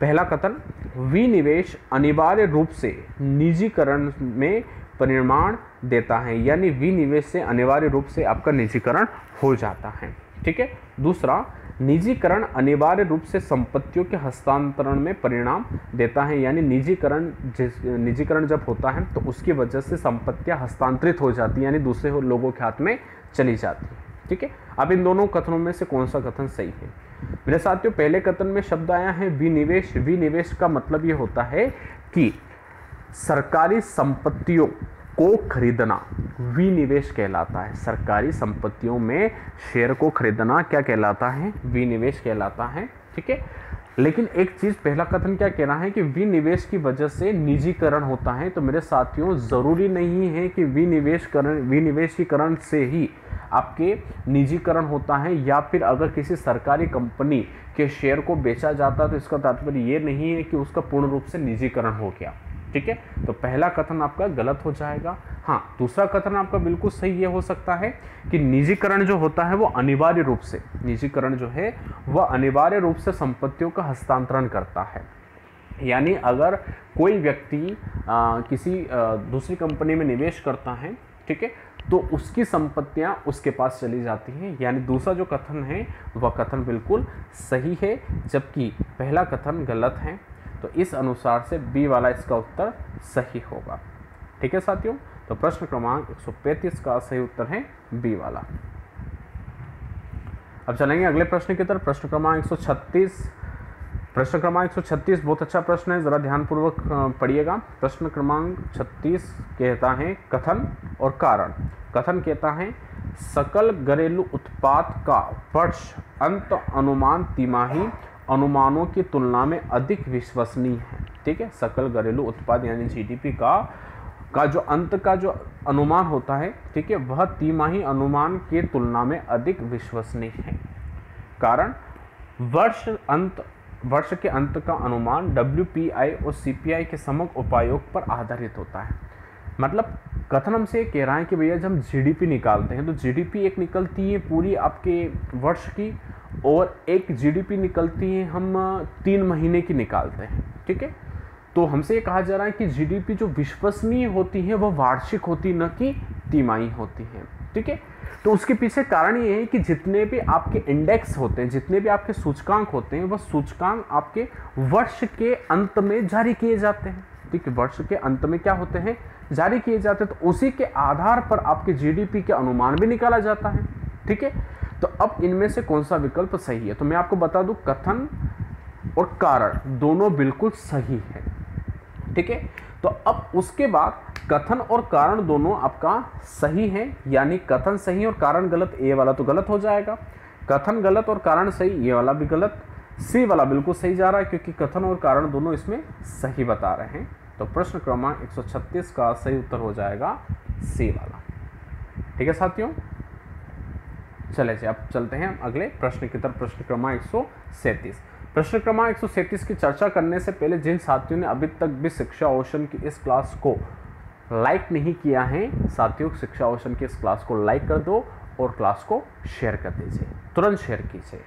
पहला कथन, विनिवेश अनिवार्य रूप से निजीकरण में परिणाम देता है, यानी विनिवेश से अनिवार्य रूप से आपका निजीकरण हो जाता है। ठीक है, दूसरा, निजीकरण अनिवार्य रूप से संपत्तियों के हस्तांतरण में परिणाम देता है, यानी निजीकरण जिस निजीकरण जब होता है तो उसकी वजह से संपत्तियाँ हस्तांतरित हो जाती हैं, यानी दूसरे लोगों के हाथ में चली जाती है। ठीक है, अब इन दोनों कथनों में से कौन सा कथन सही है मेरे साथियों? पहले कथन में शब्द आया है विनिवेश। विनिवेश का मतलब ये होता है कि सरकारी संपत्तियों को खरीदना विनिवेश कहलाता है। सरकारी संपत्तियों में शेयर को खरीदना क्या कहलाता है? विनिवेश कहलाता है। ठीक है, लेकिन एक चीज़, पहला कथन क्या कह रहा है कि विनिवेश की वजह से निजीकरण होता है, तो मेरे साथियों ज़रूरी नहीं है कि विनिवेशकरण विनिवेशीकरण से ही आपके निजीकरण होता है, या फिर अगर किसी सरकारी कंपनी के शेयर को बेचा जाता है तो इसका तात्पर्य ये नहीं है कि उसका पूर्ण रूप से निजीकरण हो गया। ठीक है, तो पहला कथन आपका गलत हो जाएगा। हाँ, दूसरा कथन आपका बिल्कुल सही ये हो सकता है कि निजीकरण जो होता है वो अनिवार्य रूप से निजीकरण जो है वह अनिवार्य रूप से संपत्तियों का हस्तांतरण करता है, यानी अगर कोई व्यक्ति आ, किसी आ, दूसरी कंपनी में निवेश करता है, ठीक है, तो उसकी संपत्तियां उसके पास चली जाती हैं, यानी दूसरा जो कथन है वह कथन बिल्कुल सही है, जबकि पहला कथन गलत है। तो इस अनुसार से बी वाला इसका उत्तर सही होगा। ठीक है साथियों, तो प्रश्न क्रमांक एक सौ पैंतीस का सही उत्तर है बी वाला। अब चलेंगे अगले प्रश्न की तरफ, प्रश्न क्रमांक एक सौ छत्तीस। प्रश्न क्रमांक एक सौ छत्तीस बहुत अच्छा प्रश्न है, ज़रा ध्यानपूर्वक पढ़िएगा। प्रश्न क्रमांक छत्तीस कहता है कथन और कारण। कथन कहता है सकल घरेलू उत्पाद का वर्ष अंत अनुमान तिमाही अनुमानों की तुलना में अधिक विश्वसनीय है। ठीक है, सकल घरेलू उत्पाद यानी जीडीपी का का जो अंत का जो अनुमान होता है, ठीक है, वह तिमाही अनुमान की तुलना में अधिक विश्वसनीय है। कारण, वर्ष अंत वर्ष के अंत का अनुमान डब्ल्यू पी आई और सी पी आई के समग्र उपयोग पर आधारित होता है। मतलब कथन हमसे कह रहा है कि भैया जब हम जी डी पी निकालते हैं तो जी डी पी एक निकलती है पूरी आपके वर्ष की, और एक जी डी पी निकलती है हम तीन महीने की निकालते हैं। ठीक है, तो हमसे ये कहा जा रहा है कि जी डी पी जो विश्वसनीय होती है वह वार्षिक होती न कि तिमाही होती है। ठीक है, तो उसके पीछे कारण ये है कि जितने भी आपके इंडेक्स होते हैं, जितने भी आपके सूचकांक होते हैं, वह सूचकांक आपके वर्ष के अंत में जारी किए जाते हैं। ठीक है, वर्ष के अंत में क्या होते हैं? जारी किए जाते हैं, तो उसी के आधार पर आपके जी डी पी के अनुमान भी निकाला जाता है। ठीक है, तो अब इनमें से कौन सा विकल्प सही है? तो मैं आपको बता दूं, कथन और कारण दोनों बिल्कुल सही है। ठीक है, तो अब उसके बाद कथन और कारण दोनों आपका सही है, यानी कथन सही और कारण गलत। ए वाला तो गलत हो जाएगा, कथन गलत और कारण सही, ए वाला भी गलत। सी वाला बिल्कुल सही जा रहा है क्योंकि कथन और कारण दोनों इसमें सही बता रहे हैं। तो प्रश्न क्रमांक एक सौ छत्तीस का सही उत्तर हो जाएगा सी वाला। ठीक है साथियों, चले जी अब चलते हैं हम अगले प्रश्न की तरफ, प्रश्न क्रमांक एक सौ सैंतीस। प्रश्न क्रमांक एक सौ सैंतीस की चर्चा करने से पहले जिन साथियों ने अभी तक भी शिक्षा ओशन की इस क्लास को लाइक नहीं किया है, साथियों शिक्षा ओशन की इस क्लास को लाइक कर दो और क्लास को शेयर कर दीजिए, तुरंत शेयर कीजिए।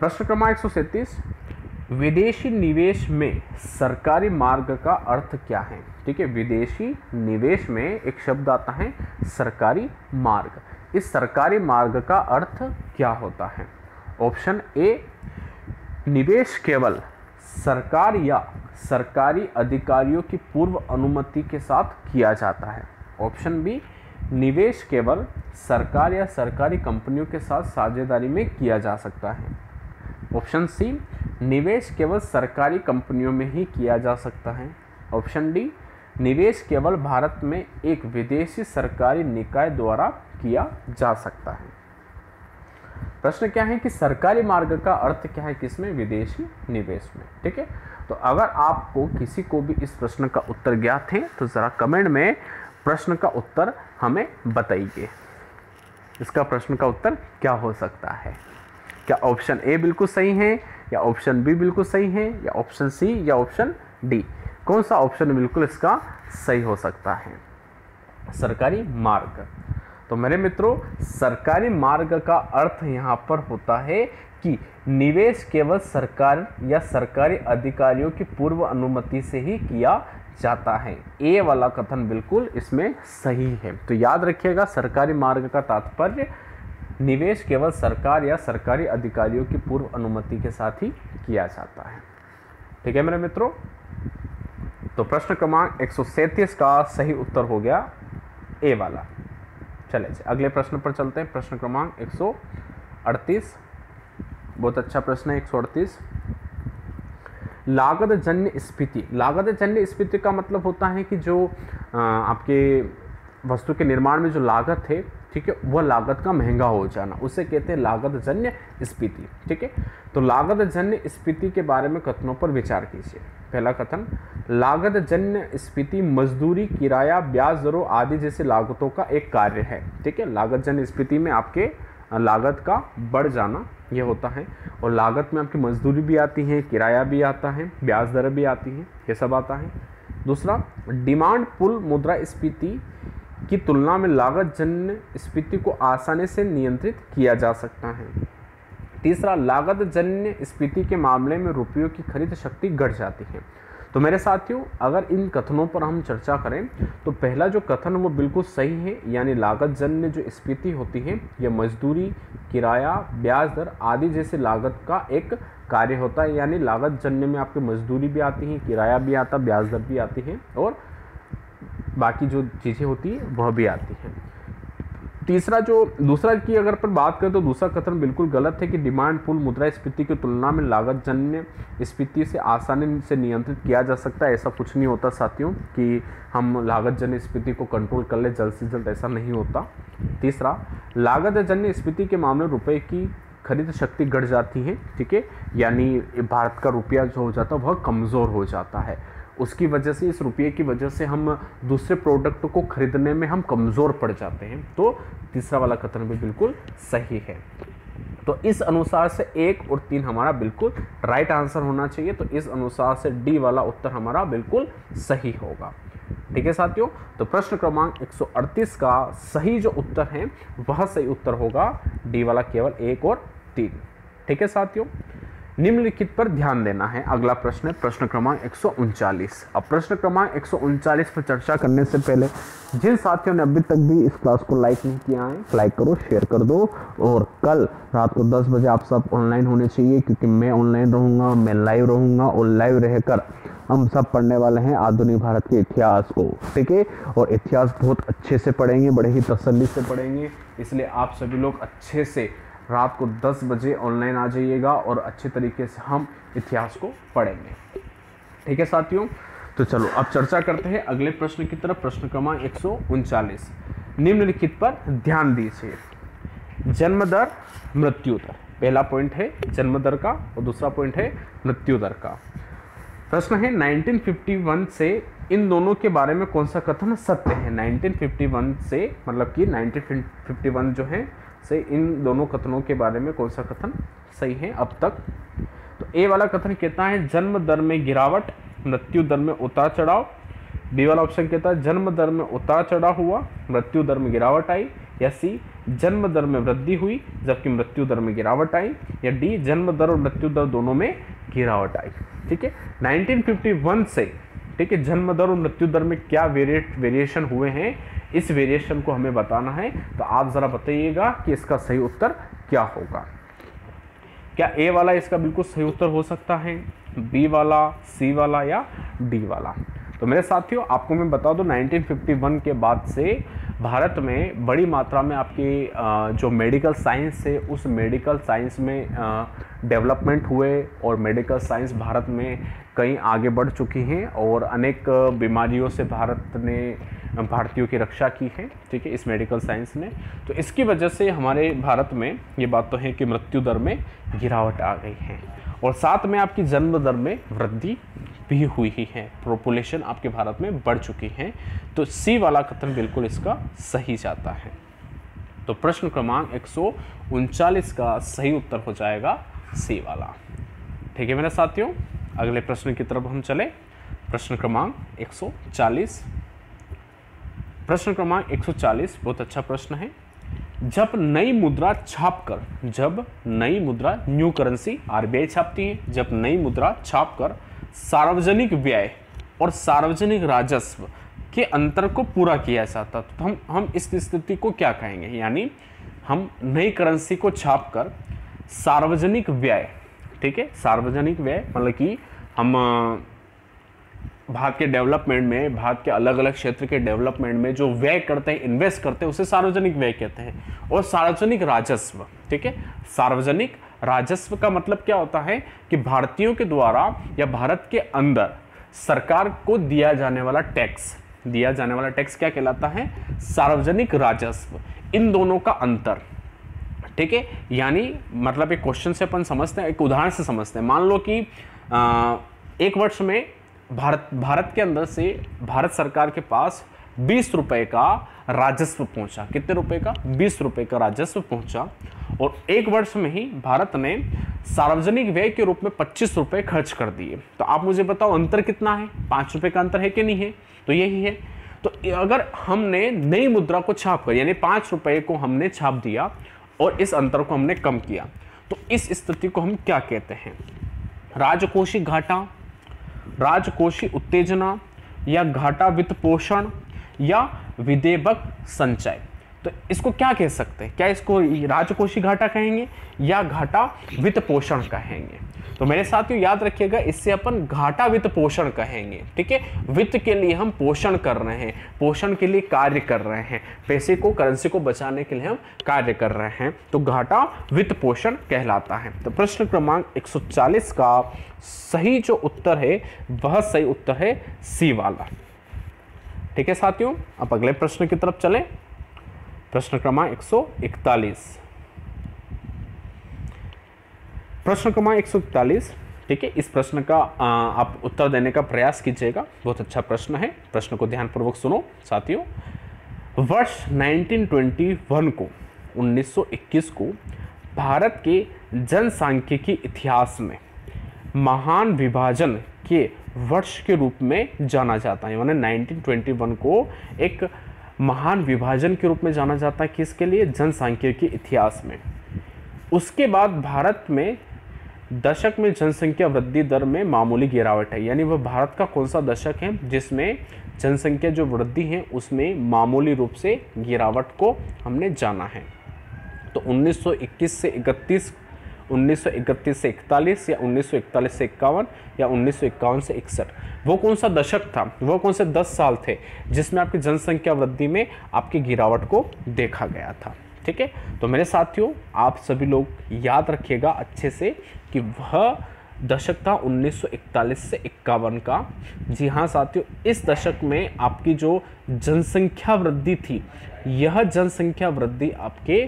प्रश्न क्रमांक एक सौ सैंतीस, विदेशी निवेश में सरकारी मार्ग का अर्थ क्या है? ठीक है, विदेशी निवेश में एक शब्द आता है सरकारी मार्ग। इस सरकारी मार्ग का अर्थ क्या होता है? ऑप्शन ए, निवेश केवल सरकार या सरकारी अधिकारियों की पूर्व अनुमति के साथ किया जाता है। ऑप्शन बी, निवेश केवल सरकार या सरकारी कंपनियों के साथ साझेदारी में किया जा सकता है। ऑप्शन सी, निवेश केवल सरकारी कंपनियों में ही किया जा सकता है। ऑप्शन डी, निवेश केवल भारत में एक विदेशी सरकारी निकाय द्वारा किया जा सकता है। प्रश्न क्या है कि सरकारी मार्ग का अर्थ क्या है किसमें? विदेशी निवेश में। ठीक है, तो अगर आपको किसी को भी इस प्रश्न का उत्तर ज्ञात है तो ज़रा कमेंट में प्रश्न का उत्तर हमें बताइए। इसका प्रश्न का उत्तर क्या हो सकता है? क्या ऑप्शन ए बिल्कुल सही है, या ऑप्शन बी बिल्कुल सही है, या ऑप्शन सी, या ऑप्शन डी? कौन सा ऑप्शन बिल्कुल इसका सही हो सकता है? सरकारी मार्ग। तो मेरे मित्रों, सरकारी मार्ग का अर्थ यहाँ पर होता है कि निवेश केवल सरकार या सरकारी अधिकारियों की पूर्व अनुमति से ही किया जाता है। ए वाला कथन बिल्कुल इसमें सही है। तो याद रखिएगा, सरकारी मार्ग का तात्पर्य निवेश केवल सरकार या सरकारी अधिकारियों की पूर्व अनुमति के साथ ही किया जाता है। ठीक है मेरे मित्रों, तो प्रश्न क्रमांक एक सौ सैंतीस का सही उत्तर हो गया ए वाला। चले अगले प्रश्न पर चलते हैं। प्रश्न क्रमांक एक सौ अड़तीस, बहुत अच्छा प्रश्न है एक सौ अड़तीस। लागत जन्य स्फीति। लागत जन्य स्फीति का मतलब होता है कि जो आपके वस्तु के निर्माण में जो लागत है, ठीक है, वह लागत का महंगा हो जाना, उसे कहते हैं लागत जन्य स्फीति। ठीक है, तो लागत जन्य स्फीति के बारे में कथनों पर विचार कीजिए। पहला कथन, लागत जन्य स्फीति मजदूरी, किराया, ब्याज दरों आदि जैसे लागतों का एक कार्य है। ठीक है, लागत जन्य स्फीति में आपके लागत का बढ़ जाना यह होता है, और लागत में आपकी मजदूरी भी आती है, किराया भी आता है, ब्याज दर भी आती है, ये सब आता है। दूसरा, डिमांड पुल मुद्रास्फीति की तुलना में लागत जन्य स्फीति को आसानी से नियंत्रित किया जा सकता है। तीसरा, लागत जन्य स्फीति के मामले में रुपयों की खरीद शक्ति घट जाती है। तो मेरे साथियों, अगर इन कथनों पर हम चर्चा करें तो पहला जो कथन वो बिल्कुल सही है, यानी लागत जन्य जो स्फीति होती है यह मजदूरी, किराया, ब्याज दर आदि जैसे लागत का एक कार्य होता है, यानी लागत जन्य में आपकी मजदूरी भी आती है, किराया भी आता, ब्याज दर भी आती है, और बाकी जो चीज़ें होती है वह भी आती हैं। तीसरा जो दूसरा की अगर पर बात करें तो दूसरा कथन बिल्कुल गलत है कि डिमांड पूल मुद्रास्फीति की तुलना में लागत जन्य स्फीति से आसानी से नियंत्रित किया जा सकता है। ऐसा कुछ नहीं होता साथियों कि हम लागत जन्य स्फीति को कंट्रोल कर ले जल्द से जल्द, ऐसा नहीं होता। तीसरा, लागत जन्य स्फीति के मामले में रुपये की खरीद शक्ति घट जाती है। ठीक है, यानी भारत का रुपया जो हो जाता है वह कमज़ोर हो जाता है, उसकी वजह से, इस रुपये की वजह से हम दूसरे प्रोडक्ट को खरीदने में हम कमज़ोर पड़ जाते हैं। तो तीसरा वाला कथन भी बिल्कुल सही है। तो इस अनुसार से एक और तीन हमारा बिल्कुल राइट आंसर होना चाहिए। तो इस अनुसार से डी वाला उत्तर हमारा बिल्कुल सही होगा। ठीक है साथियों, तो प्रश्न क्रमांक एक सौ अड़तीस का सही जो उत्तर है वह सही उत्तर होगा डी वाला, केवल एक और तीन। ठीक है साथियों, निम्नलिखित पर ध्यान देना है। अगला प्रश्न है प्रश्न क्रमांक एक सौ उनचालीस। अब प्रश्न क्रमांक एक सौ उनचालीस पर चर्चा करने से पहले जिन साथियों ने अभी तक भी इस क्लास को लाइक नहीं किया है, लाइक करो, शेयर कर दो, और कल रात को दस बजे आप सब ऑनलाइन होने चाहिए, क्योंकि मैं ऑनलाइन रहूँगा, मैं लाइव रहूँगा, और लाइव रहकर हम सब पढ़ने वाले हैं आधुनिक भारत के इतिहास को। ठीक है, और इतिहास बहुत अच्छे से पढ़ेंगे, बड़े ही तसल्ली से पढ़ेंगे, इसलिए आप सभी लोग अच्छे से रात को दस बजे ऑनलाइन आ जाइएगा और अच्छे तरीके से हम इतिहास को पढ़ेंगे। ठीक है साथियों, तो चलो अब चर्चा करते हैं अगले प्रश्न की तरफ। प्रश्न क्रमांक एक सौ उनचालीस, निम्नलिखित पर ध्यान दीजिए। जन्म दर, मृत्यु दर, पहला पॉइंट है जन्म दर का और दूसरा पॉइंट है मृत्यु दर का। प्रश्न है उन्नीस सौ इक्यावन से इन दोनों के बारे में कौन सा कथन सत्य है? उन्नीस सौ इक्यावन से मतलब कि उन्नीस सौ इक्यावन जो है से इन दोनों कथनों के बारे में कौन सा कथन सही है अब तक? तो ए वाला कथन कहता है जन्म दर में गिरावट, मृत्यु दर में उतार चढ़ाव। बी वाला ऑप्शन कहता है जन्म दर में उतार चढ़ाव हुआ, मृत्यु दर में गिरावट आई। या सी, जन्म दर में वृद्धि हुई जबकि मृत्यु दर में गिरावट आई। या डी, जन्म दर और मृत्यु दर दोनों में गिरावट आई। ठीक है, उन्नीस सौ इक्यावन से, ठीक है, जन्म दर और मृत्यु दर में क्या वेरिएट वेरिएशन हुए हैं, इस वेरिएशन को हमें बताना है। तो आप ज़रा बताइएगा कि इसका सही उत्तर क्या होगा। क्या ए वाला इसका बिल्कुल सही उत्तर हो सकता है, बी वाला, सी वाला, या डी वाला? तो मेरे साथियों, आपको मैं बता दूं, उन्नीस सौ इक्यावन के बाद से भारत में बड़ी मात्रा में आपकी जो मेडिकल साइंस है उस मेडिकल साइंस में डेवलपमेंट हुए और मेडिकल साइंस भारत में कई आगे बढ़ चुकी हैं और अनेक बीमारियों से भारत ने भारतीयों की रक्षा की है, ठीक है, इस मेडिकल साइंस ने। तो इसकी वजह से हमारे भारत में ये बात तो है कि मृत्यु दर में गिरावट आ गई है और साथ में आपकी जन्म दर में वृद्धि भी हुई ही है, पॉपुलेशन आपके भारत में बढ़ चुकी है। तो सी वाला कथन बिल्कुल इसका सही जाता है। तो प्रश्न क्रमांक एक सौ उनचालीस का सही उत्तर हो जाएगा सी वाला। ठीक है मेरे साथियों, अगले प्रश्न की तरफ हम चले। प्रश्न क्रमांक एक सौ चालीस। प्रश्न क्रमांक एक सौ चालीस बहुत अच्छा प्रश्न है। जब नई मुद्रा छापकर जब नई मुद्रा न्यू करेंसी आरबीआई छापती है, जब नई मुद्रा छापकर सार्वजनिक व्यय और सार्वजनिक राजस्व के अंतर को पूरा किया जाता तो हम हम इस स्थिति को क्या कहेंगे? यानी हम नई करेंसी को छापकर सार्वजनिक व्यय, ठीक है, सार्वजनिक व्यय मतलब कि हम भारत के डेवलपमेंट में, भारत के अलग अलग क्षेत्र के डेवलपमेंट में जो व्यय करते हैं, इन्वेस्ट करते हैं, उसे सार्वजनिक व्यय कहते हैं। और सार्वजनिक राजस्व, ठीक है, सार्वजनिक राजस्व का मतलब क्या होता है कि भारतीयों के द्वारा या भारत के अंदर सरकार को दिया जाने वाला टैक्स, दिया जाने वाला टैक्स क्या कहलाता है? सार्वजनिक राजस्व। इन दोनों का अंतर, ठीक है, यानी मतलब एक क्वेश्चन से अपन समझते हैं, एक उदाहरण से समझते हैं। मान लो कि आ, एक वर्ष में भारत भारत के अंदर से भारत सरकार के पास बीस रुपए का राजस्व पहुंचा। कितने रुपए का? बीस रुपए का राजस्व पहुंचा। और एक वर्ष में ही भारत ने सार्वजनिक व्यय के रूप में पच्चीस रुपए खर्च कर दिए। तो आप मुझे बताओ अंतर कितना है? पाँच रुपए का अंतर है कि नहीं है? तो यही है। तो अगर हमने नई मुद्रा को छाप कर यानी पाँच रुपए को हमने छाप दिया और इस अंतर को हमने कम किया, तो इस स्थिति को हम क्या कहते हैं? राजकोषीय घाटा, राजकोषीय उत्तेजना या घाटा वित्तपोषण या विदेयबक संचय। तो इसको क्या कह सकते हैं? क्या इसको राजकोषीय घाटा कहेंगे या घाटा वित्तपोषण कहेंगे? तो मेरे साथियों याद रखिएगा, इससे अपन घाटा वित्त पोषण कहेंगे। ठीक है, वित्त के लिए हम पोषण कर रहे हैं, पोषण के लिए कार्य कर रहे हैं, पैसे को, करेंसी को बचाने के लिए हम कार्य कर रहे हैं, तो घाटा वित्त पोषण कहलाता है। तो प्रश्न क्रमांक एक सौ चालीस का सही जो उत्तर है वह सही उत्तर है सी वाला। ठीक है साथियों, अब अगले प्रश्न की तरफ चले। प्रश्न क्रमांक एक सौ इकतालीस। प्रश्न क्रमांक एक सौ इकतालीस, ठीक है, इस प्रश्न का आ, आप उत्तर देने का प्रयास कीजिएगा, बहुत अच्छा प्रश्न है। प्रश्न को ध्यानपूर्वक सुनो साथियों। वर्ष उन्नीस सौ इक्कीस को उन्नीस सौ इक्कीस को भारत के जनसांख्यिकी इतिहास में महान विभाजन के वर्ष के रूप में जाना जाता है। यानी उन्नीस सौ इक्कीस को एक महान विभाजन के रूप में जाना जाता है, किसके लिए? जनसांख्यिकी इतिहास में। उसके बाद भारत में दशक में जनसंख्या वृद्धि दर में मामूली गिरावट है। यानी वह भारत का कौन सा दशक है जिसमें जनसंख्या जो वृद्धि है उसमें मामूली रूप से गिरावट को हमने जाना है। तो उन्नीस सौ इक्कीस से इकतीस, उन्नीस सौ इकतीस से इकतालीस या उन्नीस सौ इकतालीस से इक्यावन या उन्नीस सौ इक्यावन से इकसठ, वो कौन सा दशक था, वो कौन से दस साल थे जिसमें आपकी जनसंख्या वृद्धि में आपकी गिरावट को देखा गया था। ठीक है, तो मेरे साथियों आप सभी लोग याद रखिएगा अच्छे से कि वह दशक था उन्नीस सौ इकतालीस से इक्यावन का। जी हाँ साथियों, इस दशक में आपकी जो जनसंख्या वृद्धि थी, यह जनसंख्या वृद्धि आपके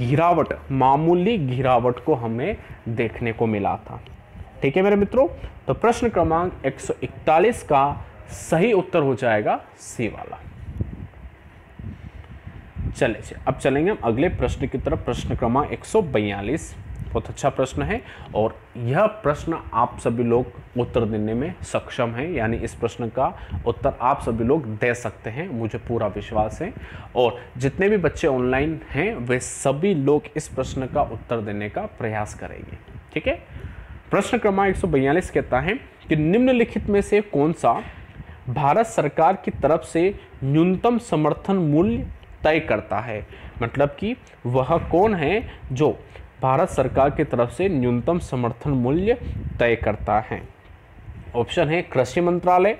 गिरावट, मामूली गिरावट को हमें देखने को मिला था। ठीक है मेरे मित्रों, तो प्रश्न क्रमांक एक सौ इकतालीस का सही उत्तर हो जाएगा सी वाला। चले अब चलेंगे हम अगले प्रश्न की तरफ। प्रश्न क्रमांक एक सौ बयालीस बहुत अच्छा प्रश्न है और यह प्रश्न आप सभी लोग उत्तर देने में सक्षम हैं, यानी इस प्रश्न का उत्तर आप सभी लोग दे सकते हैं, मुझे पूरा विश्वास है। और जितने भी बच्चे ऑनलाइन हैं वे सभी लोग इस प्रश्न का उत्तर देने का प्रयास करेंगे। ठीक है, प्रश्न क्रमांक एक सौ बयालीस कहता है कि निम्नलिखित में से कौन सा भारत सरकार की तरफ से न्यूनतम समर्थन मूल्य तय करता है? मतलब कि वह कौन है जो भारत सरकार की तरफ से न्यूनतम समर्थन मूल्य तय करता है? ऑप्शन है कृषि मंत्रालय,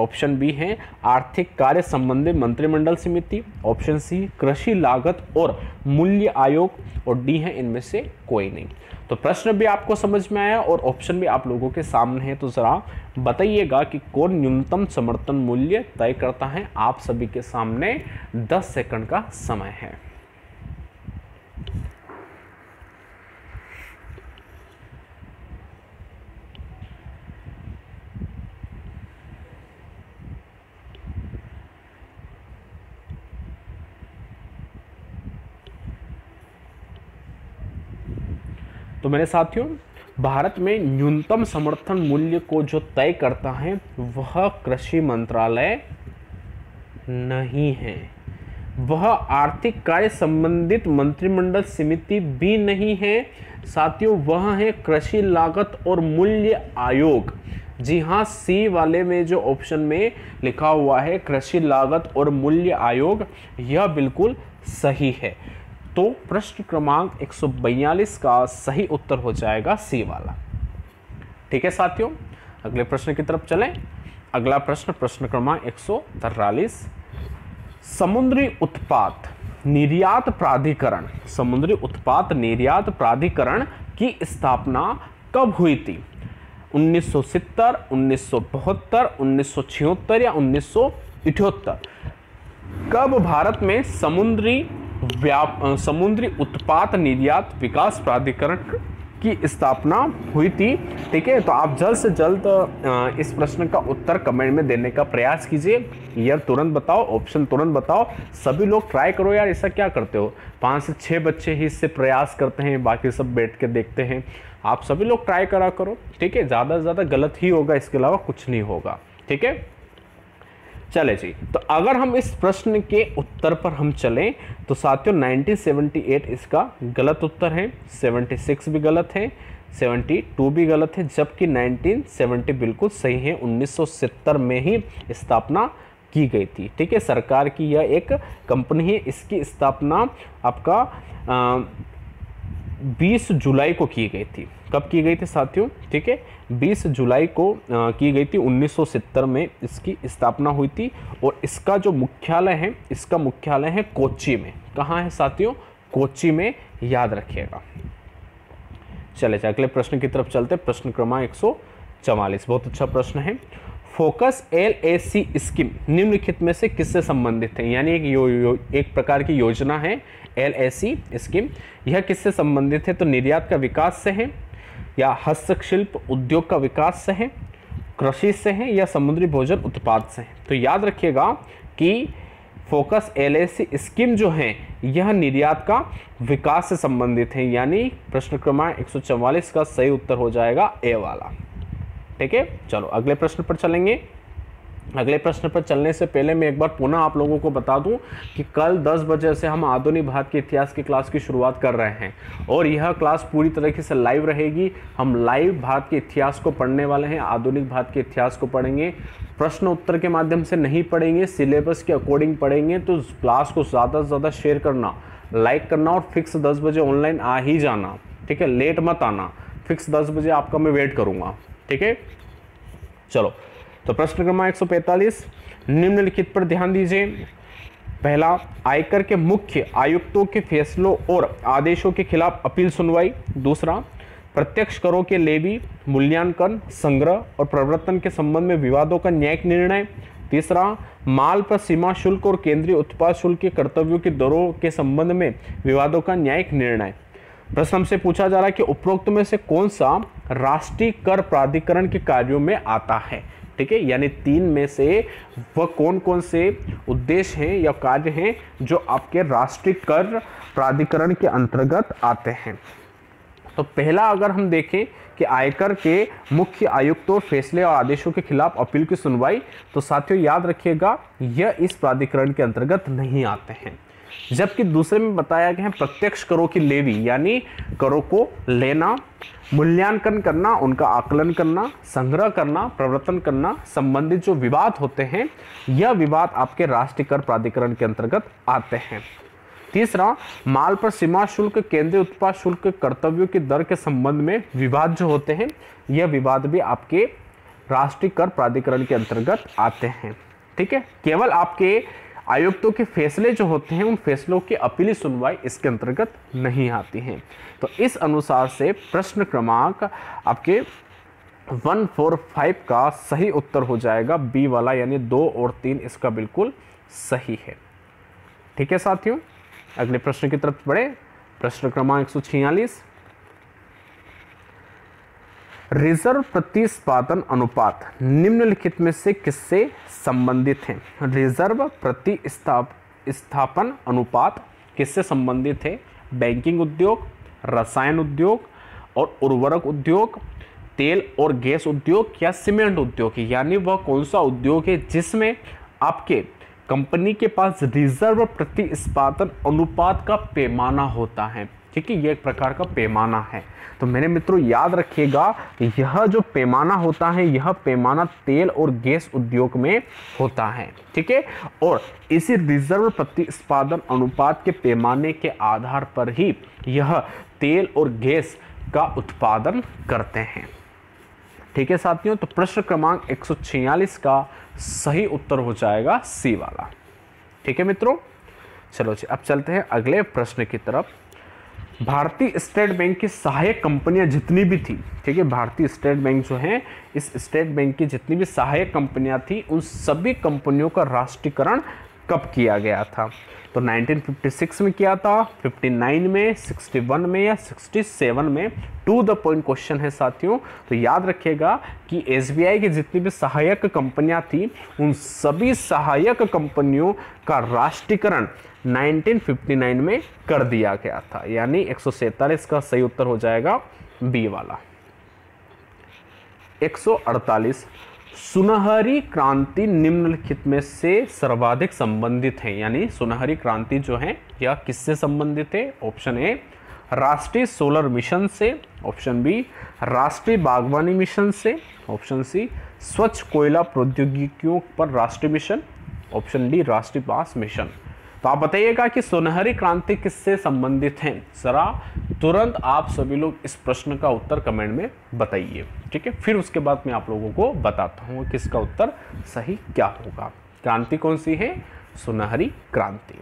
ऑप्शन बी है आर्थिक कार्य संबंधी मंत्रिमंडल समिति, ऑप्शन सी कृषि लागत और मूल्य आयोग और डी है इनमें से कोई नहीं। तो प्रश्न भी आपको समझ में आया और ऑप्शन भी आप लोगों के सामने है, तो ज़रा बताइएगा कि कौन न्यूनतम समर्थन मूल्य तय करता है। आप सभी के सामने दस सेकंड का समय है। तो मेरे साथियों, भारत में न्यूनतम समर्थन मूल्य को जो तय करता है वह कृषि मंत्रालय नहीं है, वह आर्थिक कार्य संबंधित मंत्रिमंडल समिति भी नहीं है, साथियों वह है कृषि लागत और मूल्य आयोग। जी हाँ, सी वाले में जो ऑप्शन में लिखा हुआ है कृषि लागत और मूल्य आयोग, यह बिल्कुल सही है। तो प्रश्न क्रमांक एक सौ बयालीस का सही उत्तर हो जाएगा सी वाला। ठीक है साथियों, अगले प्रश्न की तरफ चलें। अगला प्रश्न प्रश्न क्रमांक एक सौ तैंतालीस, समुद्री उत्पाद निर्यात प्राधिकरण समुद्री उत्पाद निर्यात प्राधिकरण की स्थापना कब हुई थी? उन्नीस सौ सत्तर, उन्नीस सौ बहत्तर, उन्नीस सौ छिहत्तर या उन्नीस सौ अठहत्तर? कब भारत में समुद्री व्याप समुद्री उत्पाद निर्यात विकास प्राधिकरण की स्थापना हुई थी? ठीक है, तो आप जल्द से जल्द इस प्रश्न का उत्तर कमेंट में देने का प्रयास कीजिए। यार तुरंत बताओ, ऑप्शन तुरंत बताओ, सभी लोग ट्राई करो यार, ऐसा क्या करते हो? पाँच से छः बच्चे ही इससे प्रयास करते हैं, बाकी सब बैठ के देखते हैं। आप सभी लोग ट्राई करा करो, ठीक है, ज़्यादा से ज़्यादा गलत ही होगा, इसके अलावा कुछ नहीं होगा। ठीक है, चले जी। तो अगर हम इस प्रश्न के उत्तर पर हम चलें तो साथियों उन्नीस सौ अठहत्तर इसका गलत उत्तर है, छिहत्तर भी गलत है, बहत्तर भी गलत है, जबकि उन्नीस सौ सत्तर बिल्कुल सही है। उन्नीस सौ सत्तर में ही स्थापना की गई थी। ठीक है, सरकार की यह एक कंपनी है, इसकी स्थापना आपका आ, बीस जुलाई को की गई थी। कब की गई थी साथियों? ठीक है, बीस जुलाई को आ, की गई थी। उन्नीस सौ सत्तर में इसकी स्थापना हुई थी और इसका जो मुख्यालय है, इसका मुख्यालय है कोच्चि में। कहाँ है साथियों? कोच्चि में, याद रखिएगा। चले जाए अगले प्रश्न की तरफ चलते। प्रश्न क्रमांक एक सौ चवालीस, बहुत अच्छा प्रश्न है। Focus L A C scheme निम्नलिखित में से किससे संबंधित है? यानी एक यो, यो, एक प्रकार की योजना है एल ए सी स्कीम, यह किससे संबंधित है? तो निर्यात का विकास से है, या हस्तशिल्प उद्योग का विकास से है, कृषि से है, या समुद्री भोजन उत्पाद से है? तो याद रखिएगा कि focus L A C scheme जो है यह निर्यात का विकास से संबंधित है, यानी प्रश्न क्रमांक एक सौ चवालीस का सही उत्तर हो जाएगा ए वाला। ठीक है, चलो अगले प्रश्न पर चलेंगे। अगले प्रश्न पर चलने से पहले मैं एक बार पुनः आप लोगों को बता दूं कि कल दस बजे से हम आधुनिक भारत के इतिहास की क्लास की शुरुआत कर रहे हैं और यह क्लास पूरी तरीके से लाइव रहेगी। हम लाइव भारत के इतिहास को पढ़ने वाले हैं, आधुनिक भारत के इतिहास को पढ़ेंगे, प्रश्न उत्तर के माध्यम से नहीं पढ़ेंगे, सिलेबस के अकॉर्डिंग पढ़ेंगे। तो क्लास को ज़्यादा से ज़्यादा शेयर करना, लाइक करना और फिक्स दस बजे ऑनलाइन आ ही जाना। ठीक है, लेट मत आना, फिक्स दस बजे आपका मैं वेट करूँगा। ठीक है, चलो तो प्रश्न क्रमांक एक सौ पैंतालीस, निम्नलिखित पर ध्यान दीजिए। पहला, आयकर के मुख्य आयुक्तों के फैसलों और आदेशों के खिलाफ अपील सुनवाई। दूसरा, प्रत्यक्ष करों के लेवी, मूल्यांकन, संग्रह और प्रवर्तन के संबंध में विवादों का न्यायिक निर्णय। तीसरा, माल पर सीमा शुल्क और केंद्रीय उत्पाद शुल्क के कर्तव्यों की दरों के संबंध में विवादों का न्यायिक निर्णय। प्रश्न हमसे पूछा जा रहा है कि उपरोक्त में से कौन सा राष्ट्रीय कर प्राधिकरण के कार्यों में आता है? ठीक है, यानी तीन में से वह कौन कौन से उद्देश्य हैं या कार्य हैं जो आपके राष्ट्रीय कर प्राधिकरण के अंतर्गत आते हैं? तो पहला अगर हम देखें कि आयकर के मुख्य आयुक्तों फैसले और आदेशों के खिलाफ अपील की सुनवाई, तो साथियों याद रखिएगा यह इस प्राधिकरण के अंतर्गत नहीं आते हैं। जबकि दूसरे में बताया गया है प्रत्यक्ष करों की लेवी, यानी करों को लेना, मूल्यांकन करना, उनका आकलन करना, संग्रह करना, प्रवर्तन करना संबंधित जो विवाद होते हैं, यह विवाद आपके राष्ट्रीय कर प्राधिकरण के अंतर्गत आते हैं। तीसरा, माल पर सीमा शुल्क, केंद्रीय उत्पाद शुल्क, कर्तव्यों की दर के संबंध में विवाद जो होते हैं, यह विवाद भी आपके राष्ट्रीय कर प्राधिकरण के अंतर्गत आते हैं। ठीक है, केवल आपके आयुक्तों के फैसले जो होते हैं उन फैसलों की अपीली सुनवाई इसके अंतर्गत नहीं आती है। तो इस अनुसार से प्रश्न क्रमांक आपके एक सौ पैंतालीस का सही उत्तर हो जाएगा बी वाला, यानी दो और तीन इसका बिल्कुल सही है। ठीक है साथियों, अगले प्रश्न की तरफ बढ़े। प्रश्न क्रमांक एक सौ छियालीस, रिजर्व प्रतिस्पादन अनुपात निम्नलिखित में से किससे संबंधित है? रिजर्व प्रतिस्थापन अनुपात किससे संबंधित है? बैंकिंग उद्योग, रसायन उद्योग और उर्वरक उद्योग, तेल और गैस उद्योग या सीमेंट उद्योग, यानी वह कौन सा उद्योग है जिसमें आपके कंपनी के पास रिजर्व प्रतिस्पादन अनुपात का पैमाना होता है। ठीक है, ये एक प्रकार का पैमाना है। तो मेरे मित्रों याद रखिएगा, यह जो पैमाना होता है यह पैमाना तेल और गैस उद्योग में होता है। ठीक है, और इसी रिजर्व प्रतिस्पादन अनुपात के पैमाने के आधार पर ही यह तेल और गैस का उत्पादन करते हैं। ठीक है साथियों, तो प्रश्न क्रमांक एक सौ छियालीस का सही उत्तर हो जाएगा सी वाला। ठीक है मित्रों, चलो जी अब चलते हैं अगले प्रश्न की तरफ। भारतीय स्टेट बैंक की सहायक कंपनियां जितनी भी थी, ठीक है, भारतीय स्टेट बैंक जो है, इस स्टेट बैंक की जितनी भी सहायक कंपनियां थी उन सभी कंपनियों का राष्ट्रीयकरण कब किया गया था? तो उन्नीस सौ छप्पन में किया था, उनसठ में, इकसठ में या सड़सठ में। टू द पॉइंट क्वेश्चन है साथियों, तो याद रखिएगा कि एस बी आई की जितनी भी सहायक कंपनियां थी उन सभी सहायक कंपनियों का राष्ट्रीयकरण उन्नीस सौ उनसठ में कर दिया गया था, यानी एक सौ सैंतालीस का सही उत्तर हो जाएगा बी वाला। एक सौ अड़तालीस, सुनहरी क्रांति निम्नलिखित में से सर्वाधिक संबंधित है, यानी सुनहरी क्रांति जो है यह किससे संबंधित है? ऑप्शन ए राष्ट्रीय सोलर मिशन से, ऑप्शन बी राष्ट्रीय बागवानी मिशन से, ऑप्शन सी स्वच्छ कोयला प्रौद्योगिकियों पर राष्ट्रीय मिशन, ऑप्शन डी राष्ट्रीय बांस मिशन। तो आप बताइएगा कि सुनहरी क्रांति किससे संबंधित है? जरा तुरंत आप सभी लोग इस प्रश्न का उत्तर कमेंट में बताइए। ठीक है, फिर उसके बाद मैं आप लोगों को बताता हूँ किसका उत्तर सही क्या होगा। क्रांति कौन सी है? सुनहरी क्रांति।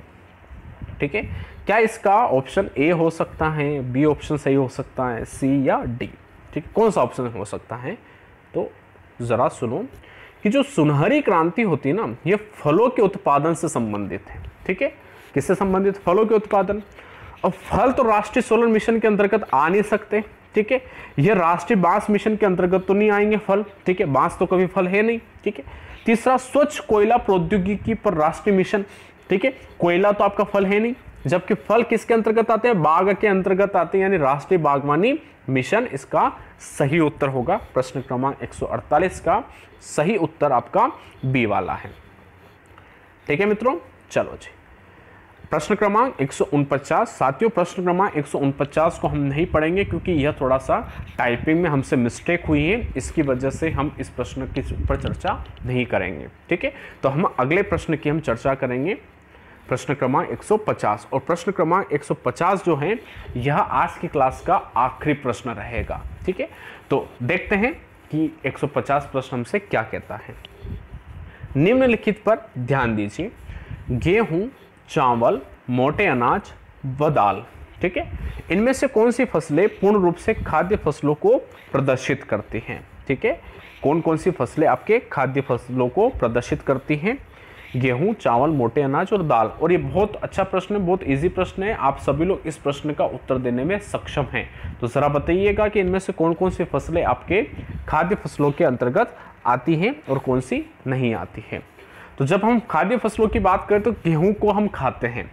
ठीक है, क्या इसका ऑप्शन ए हो सकता है, बी ऑप्शन सही हो सकता है, सी या डी? ठीक है, कौन सा ऑप्शन हो सकता है? तो ज़रा सुनो कि जो सुनहरी क्रांति होती है ना, ये फलों के उत्पादन से संबंधित है। ठीक है, किससे संबंधित? फलों के उत्पादन। अब फल तो राष्ट्रीय सोलर मिशन के अंतर्गत आ नहीं सकते। ठीक है, यह राष्ट्रीय बांस मिशन के अंतर्गत तो नहीं आएंगे फल। ठीक है, बांस तो कभी फल है नहीं। ठीक है, तीसरा स्वच्छ कोयला प्रौद्योगिकी पर राष्ट्रीय मिशन। ठीक है, कोयला तो आपका फल है नहीं, जबकि फल किसके अंतर्गत आते हैं? बाघ के अंतर्गत आते हैं, यानी राष्ट्रीय बागवानी मिशन इसका सही उत्तर होगा। प्रश्न क्रमांक एक सौ अड़तालीस का सही उत्तर आपका बी वाला है। ठीक है मित्रों, चलो जी प्रश्न क्रमांक एक सौ उनचास। साथियों प्रश्न क्रमांक एक सौ उनचास को हम नहीं पढ़ेंगे क्योंकि यह थोड़ा सा टाइपिंग में हमसे मिस्टेक हुई है, इसकी वजह से हम इस प्रश्न के ऊपर चर्चा नहीं करेंगे। ठीक है, तो हम अगले प्रश्न की हम चर्चा करेंगे, प्रश्न क्रमांक एक सौ पचास। और प्रश्न क्रमांक एक सौ पचास जो है यह आज की क्लास का आखिरी प्रश्न रहेगा। ठीक है, तो देखते हैं कि एक सौ पचास प्रश्न हमसे क्या कहता है। निम्नलिखित पर ध्यान दीजिए, गेहूं, चावल, मोटे अनाज व दाल, ठीक है, इनमें से कौन सी फसलें पूर्ण रूप से खाद्य फसलों को प्रदर्शित करती हैं? ठीक है, कौन कौन सी फसलें आपके खाद्य फसलों को प्रदर्शित करती हैं? गेहूं, चावल, मोटे अनाज और दाल। और ये बहुत अच्छा प्रश्न है, बहुत इजी प्रश्न है, आप सभी लोग इस प्रश्न का उत्तर देने में सक्षम हैं। तो ज़रा बताइएगा कि इनमें से कौन कौन सी फसलें आपके खाद्य फसलों के अंतर्गत आती हैं और कौन सी नहीं आती हैं। तो जब हम खाद्य फसलों की बात करें तो गेहूं को हम खाते हैं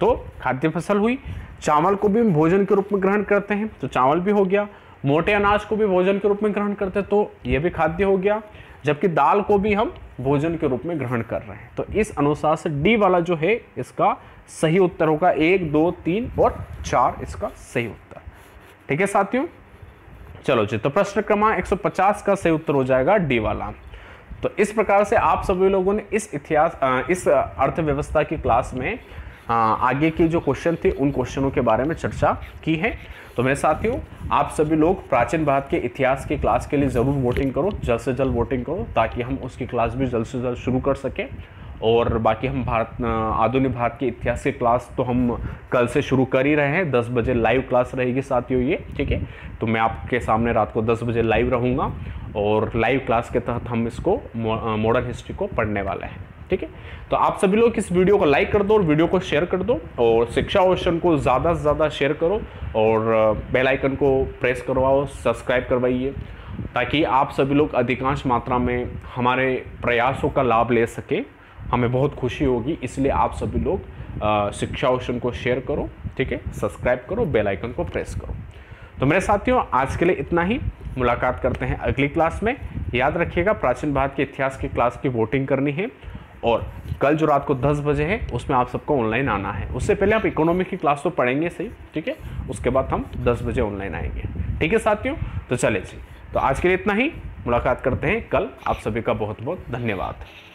तो खाद्य फसल हुई, चावल को भी हम भोजन के रूप में ग्रहण करते हैं तो चावल भी हो गया, मोटे अनाज को भी भोजन के रूप में ग्रहण करते हैं तो यह भी खाद्य हो गया, जबकि दाल को भी हम भोजन के रूप में ग्रहण कर रहे हैं। तो इस अनुसार से डी वाला जो है इसका सही उत्तर होगा, एक, दो, तीन और चार इसका सही उत्तर। ठीक है साथियों, चलो जी तो प्रश्न क्रमांक एक सौ पचास का सही उत्तर हो जाएगा डी वाला। तो इस प्रकार से आप सभी लोगों ने इस इतिहास इस अर्थव्यवस्था की क्लास में आगे के जो क्वेश्चन थे उन क्वेश्चनों के बारे में चर्चा की है। तो मेरे साथियों, आप सभी लोग प्राचीन भारत के इतिहास के क्लास के लिए ज़रूर वोटिंग करो, जल्द से जल्द वोटिंग करो, ताकि हम उसकी क्लास भी जल्द से जल्द शुरू कर सकें। और बाकी हम भारत आधुनिक भारत के इतिहास के क्लास तो हम कल से शुरू कर ही रहे हैं। दस बजे लाइव क्लास रहेगी साथियों ये, ठीक है। तो मैं आपके सामने रात को दस बजे लाइव रहूँगा और लाइव क्लास के तहत हम इसको मॉडर्न हिस्ट्री को पढ़ने वाले हैं, ठीक है। तो आप सभी लोग इस वीडियो को लाइक कर दो और वीडियो को शेयर कर दो और शिक्षा ओशन को ज़्यादा से ज़्यादा शेयर करो और बेल आइकन को प्रेस करवाओ, सब्सक्राइब करवाइए, ताकि आप सभी लोग अधिकांश मात्रा में हमारे प्रयासों का लाभ ले सकें। हमें बहुत खुशी होगी, इसलिए आप सभी लोग शिक्षा ओशन को शेयर करो, ठीक है, सब्सक्राइब करो, बेल आइकन को प्रेस करो। तो मेरे साथियों, आज के लिए इतना ही। मुलाकात करते हैं अगली क्लास में। याद रखिएगा, प्राचीन भारत के इतिहास की क्लास की वोटिंग करनी है और कल जो रात को दस बजे है उसमें आप सबको ऑनलाइन आना है। उससे पहले आप इकोनॉमी की क्लास तो पढ़ेंगे सही, ठीक है, उसके बाद हम दस बजे ऑनलाइन आएंगे, ठीक है साथियों। तो चले जी, तो आज के लिए इतना ही। मुलाकात करते हैं कल। आप सभी का बहुत बहुत धन्यवाद।